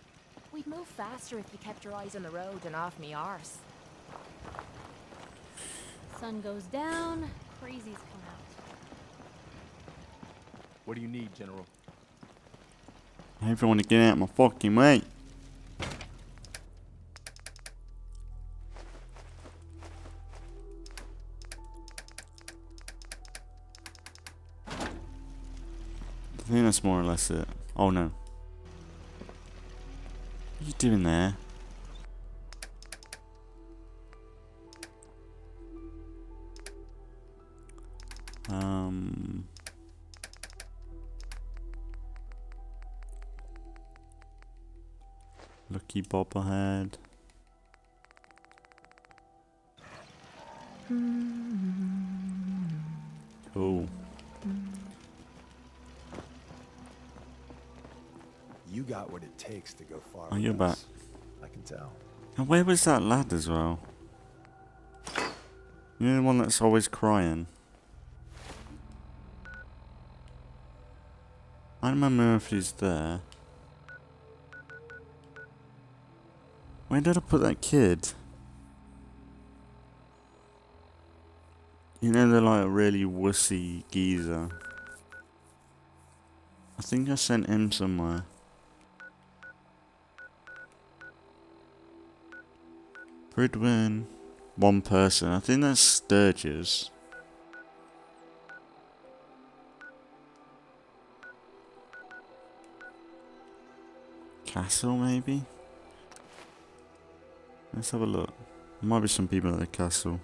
We'd move faster if you kept your eyes on the road and off me arse. Sun goes down, crazies come out. What do you need, General? Everyone to get out of my fucking way. I think that's more or less it. Oh no. What are you doing there? Um. Lucky Bobberhead. Cool. You got what it takes to go far. Oh, you're back. I can tell. And where was that lad as well? You're the one that's always crying. I remember if he's there. Where did I put that kid? You know they're like a really wussy geezer. I think I sent him somewhere. Prydwen. One person. I think that's Sturges. Castle, maybe? Let's have a look. There might be some people at the castle.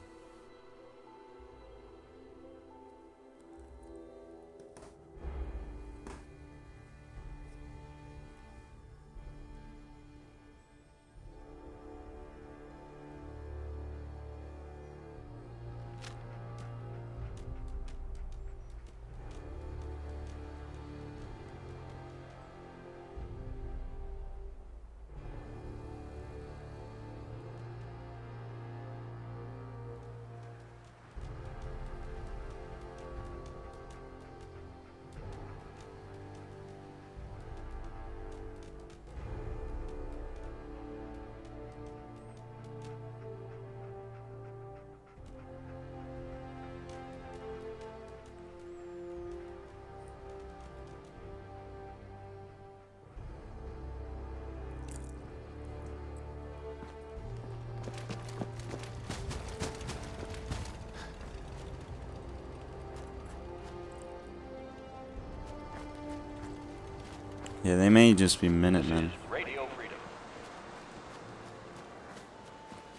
Yeah, they may just be Minutemen. Radio Freedom.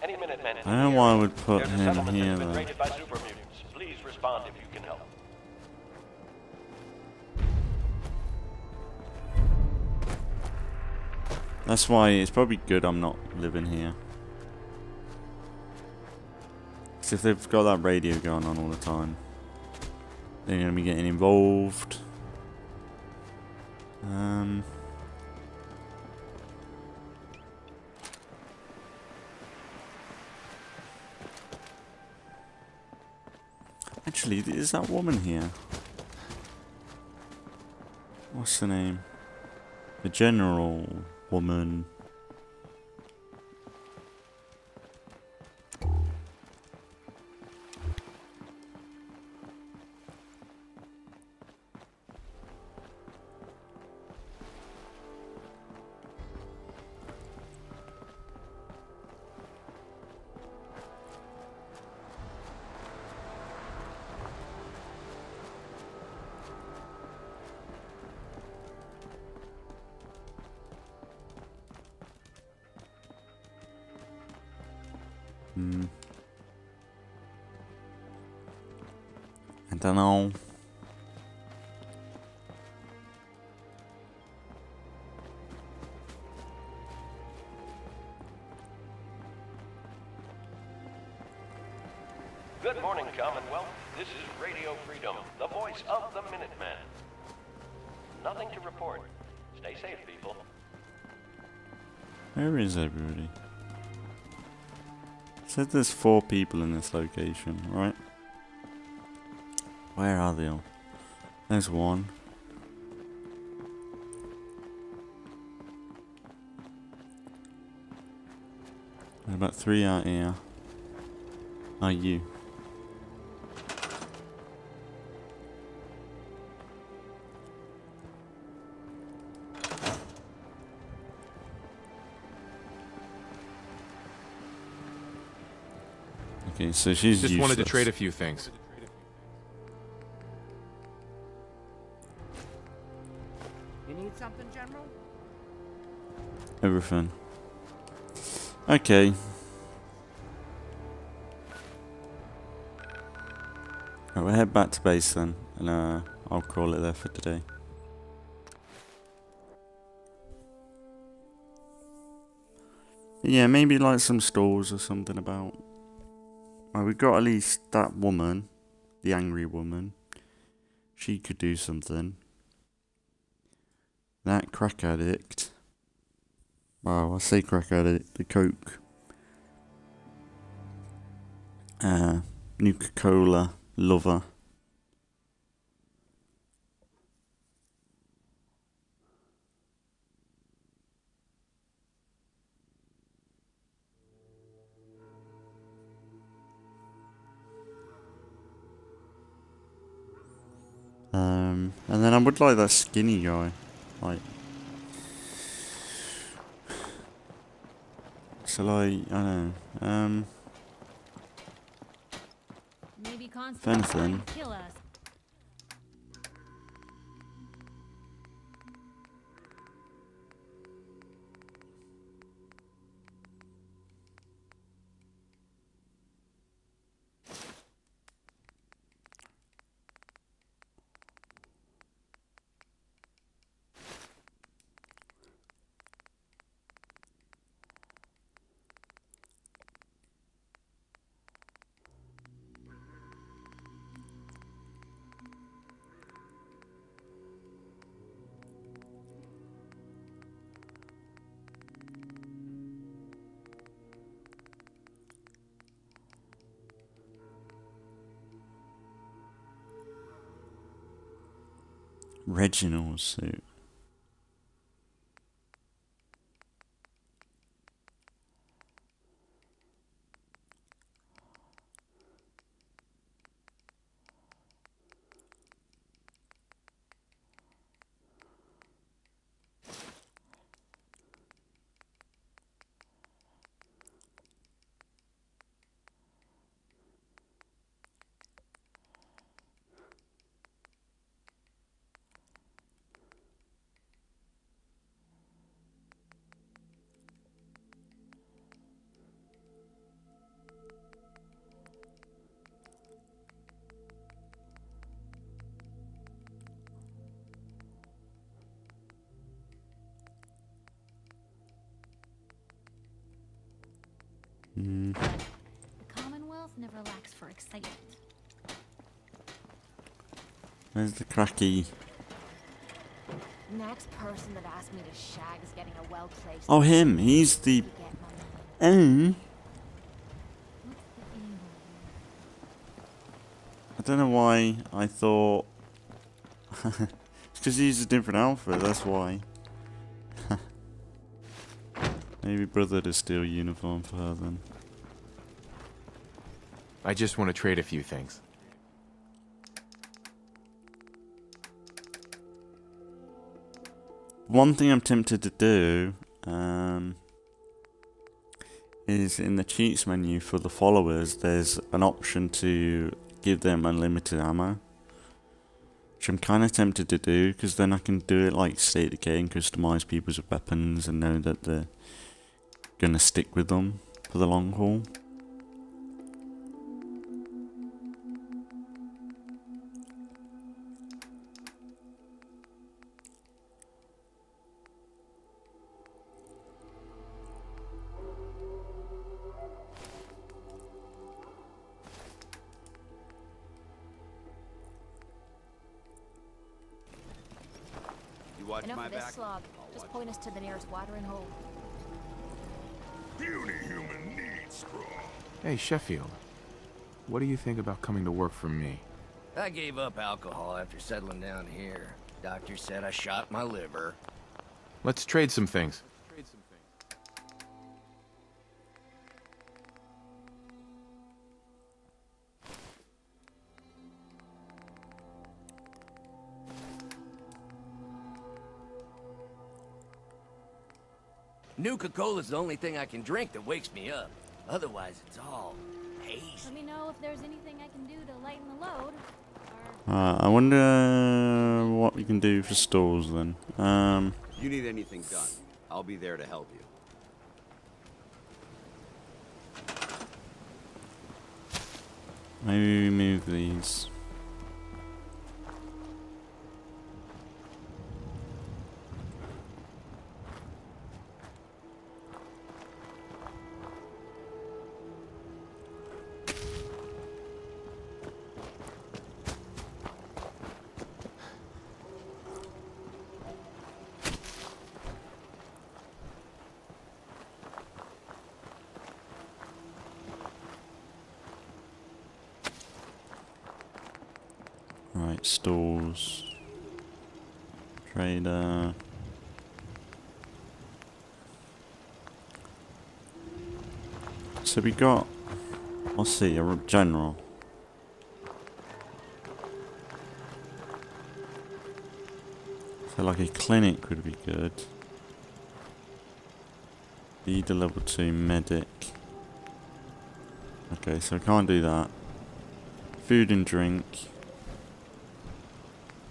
Any Minutemen. I don't know why I would put him here though. Please respond if you can help. That's why it's probably good I'm not living here. Because if they've got that radio going on all the time, they're going to be getting involved. Um. Actually, is that woman here? What's the name? The general woman. Hmm. Entra não. Good morning, Commonwealth. This is Radio Freedom, the voice of the Minuteman. Nothing to report. Stay safe, people. Where is everybody? It said there's four people in this location, right? Where are they all? There's one. There's about three out here. Are you? Okay, so she's just useless. Wanted to trade a few things. You need something, General? Everything. Okay. Right, we'll head back to base then, and uh, I'll call it there for today. But yeah, maybe like some stalls or something about. Well, we've got at least that woman, the angry woman. She could do something. That crack addict. Wow, I say crack addict, the coke. Uh, Nuka-Cola lover. Um, and then I would like that skinny guy, like, so like, I don't know, um, maybe fencing. Reginald suit. Mm. The Commonwealth never lacks for excitement. Where's the cracky? Next person that asked me to shag is getting a well placed. Oh, him! He's the. Um. I don't know why I thought. It's because he's a different outfit. That's why. Maybe brother to steal uniform for her then. I just want to trade a few things. One thing I'm tempted to do um, is in the cheats menu for the followers, there's an option to give them unlimited ammo, which I'm kind of tempted to do because then I can do it like state of the game, customize people's weapons and know that they're gonna stick with them for the long haul. Watch Enough my of this back. Slob. Just point us to the nearest watering hole. Beauty human needs strong. Hey, Sheffield. What do you think about coming to work for me? I gave up alcohol after settling down here. Doctor said I shot my liver. Let's trade some things. Let's trade some things. Nuka-Cola's the only thing I can drink that wakes me up. Otherwise, it's all haze. Let me know if there's anything I can do to lighten the load. Uh, I wonder what we can do for stores then. Um, you need anything done, I'll be there to help you. Maybe we move these. Right, stores, trader. So we got, let's see, a general. So like a clinic would be good. Need a level two medic. Okay, so I can't do that. Food and drink.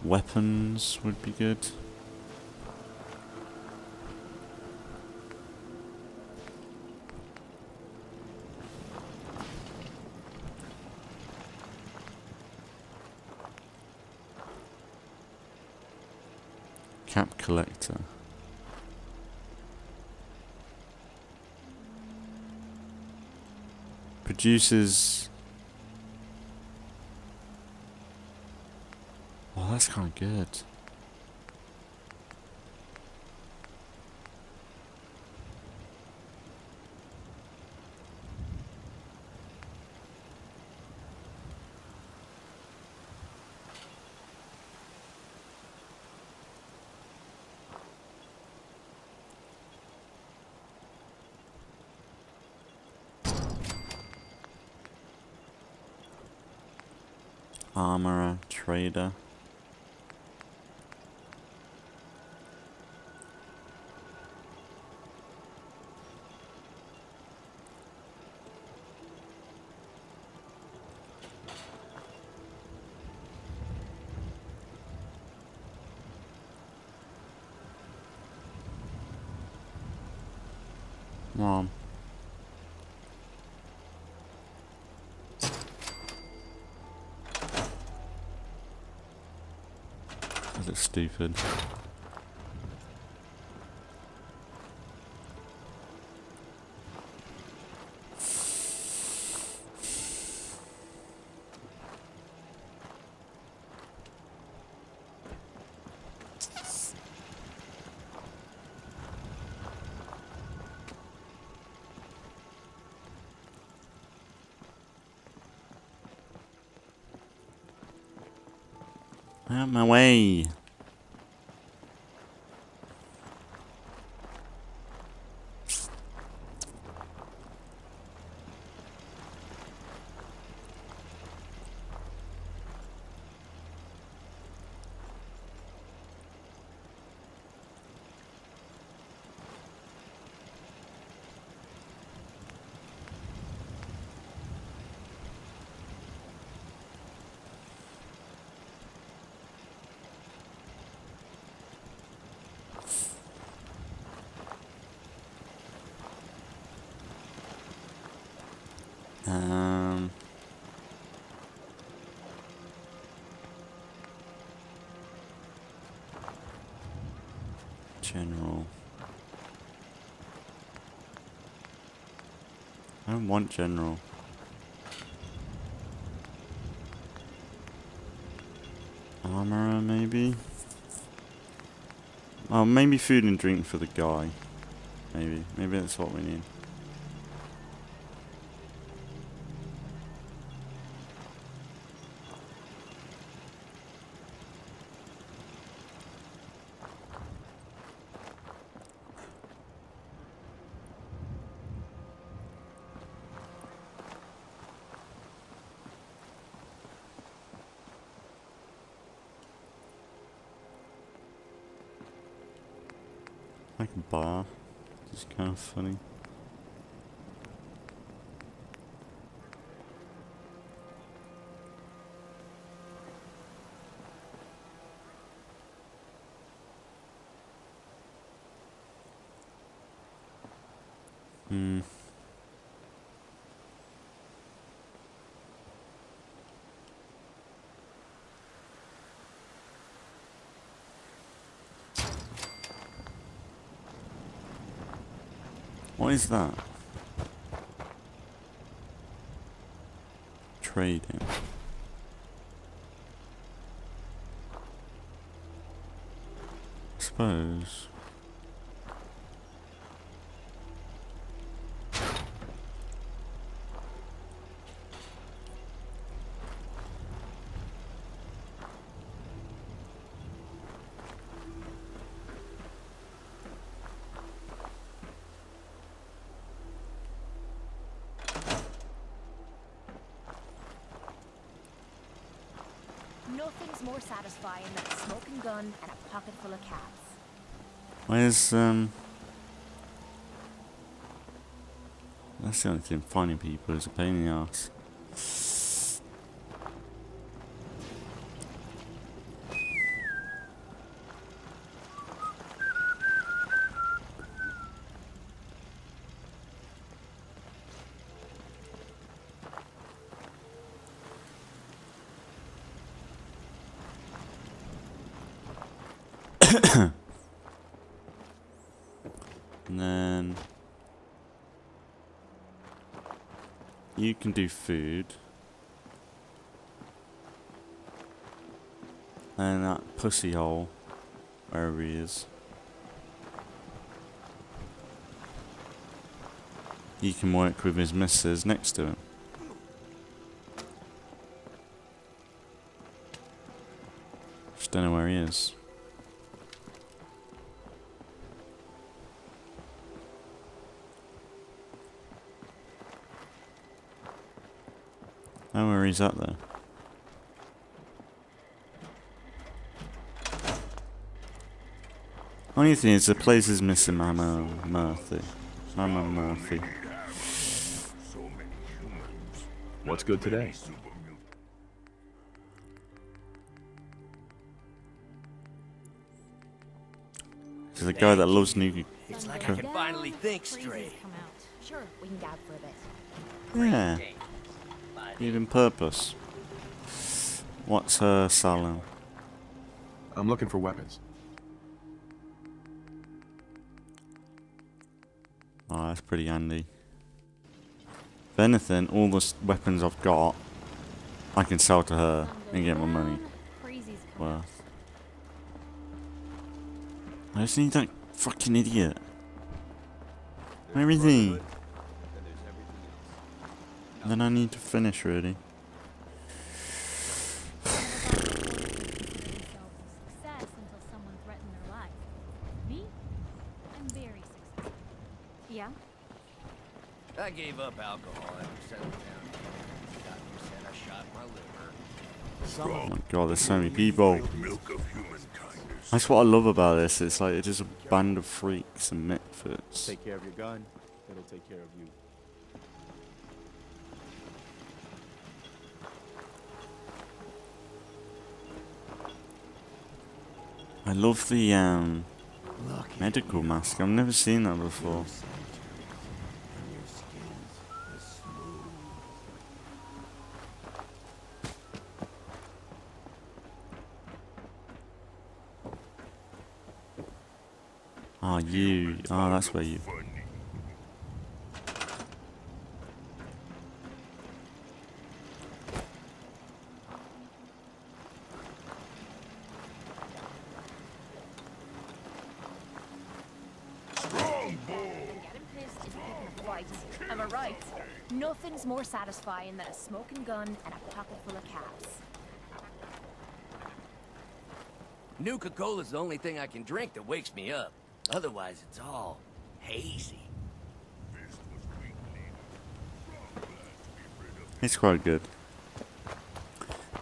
Weapons would be good. Cap collector. Produces... That's kind of good. Armorer, trader. Mom. That looks stupid. Out my way. Um. General. I don't want general. Armorer, maybe? Oh, maybe food and drink for the guy. Maybe. Maybe that's what we need. Like a bar. It's kind of funny. Hmm. What is that? Trading. Suppose. Nothing's more satisfying than a smoking gun and a pocket full of caps. Where's um? That's the only thing. Finding people is a pain in the ass. And then you can do food, and that pussy hole, wherever he is, you can work with his missus next to him. Just don't know where he is. Oh, where is that though? Only thing is the place is missing Mamma Murphy. Mamma Murphy. What's good today? There's a guy that loves Nuka. It's like I can finally think straight. Sure, we can gab for a bit. Yeah. Even purpose. What's her salon? I'm looking for weapons. Oh, that's pretty handy. If anything, all the weapons I've got, I can sell to her and get my money worth. I just need that fucking idiot. Everything. Then I need to finish, really. Yeah. I gave up alcohol after settling down. Doctor said I shot my liver. Oh my god, there's so many people. That's what I love about this. It's like it's just a band of freaks and mitfits. Take care of your gun. It'll take care of you. I love the um, medical mask. I've never seen that before. Ah, oh, you. Ah, oh, that's where you. Am I right? Nothing's more satisfying than a smoking gun and a pocket full of caps. Nuka-Cola's the only thing I can drink that wakes me up. Otherwise, it's all hazy. It's quite good.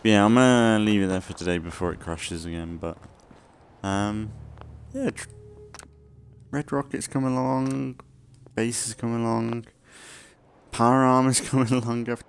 Yeah, I'm gonna leave it there for today before it crashes again, but... Um... Yeah, tr Red Rocket's coming along. Base is coming along. Power Armor's coming along after...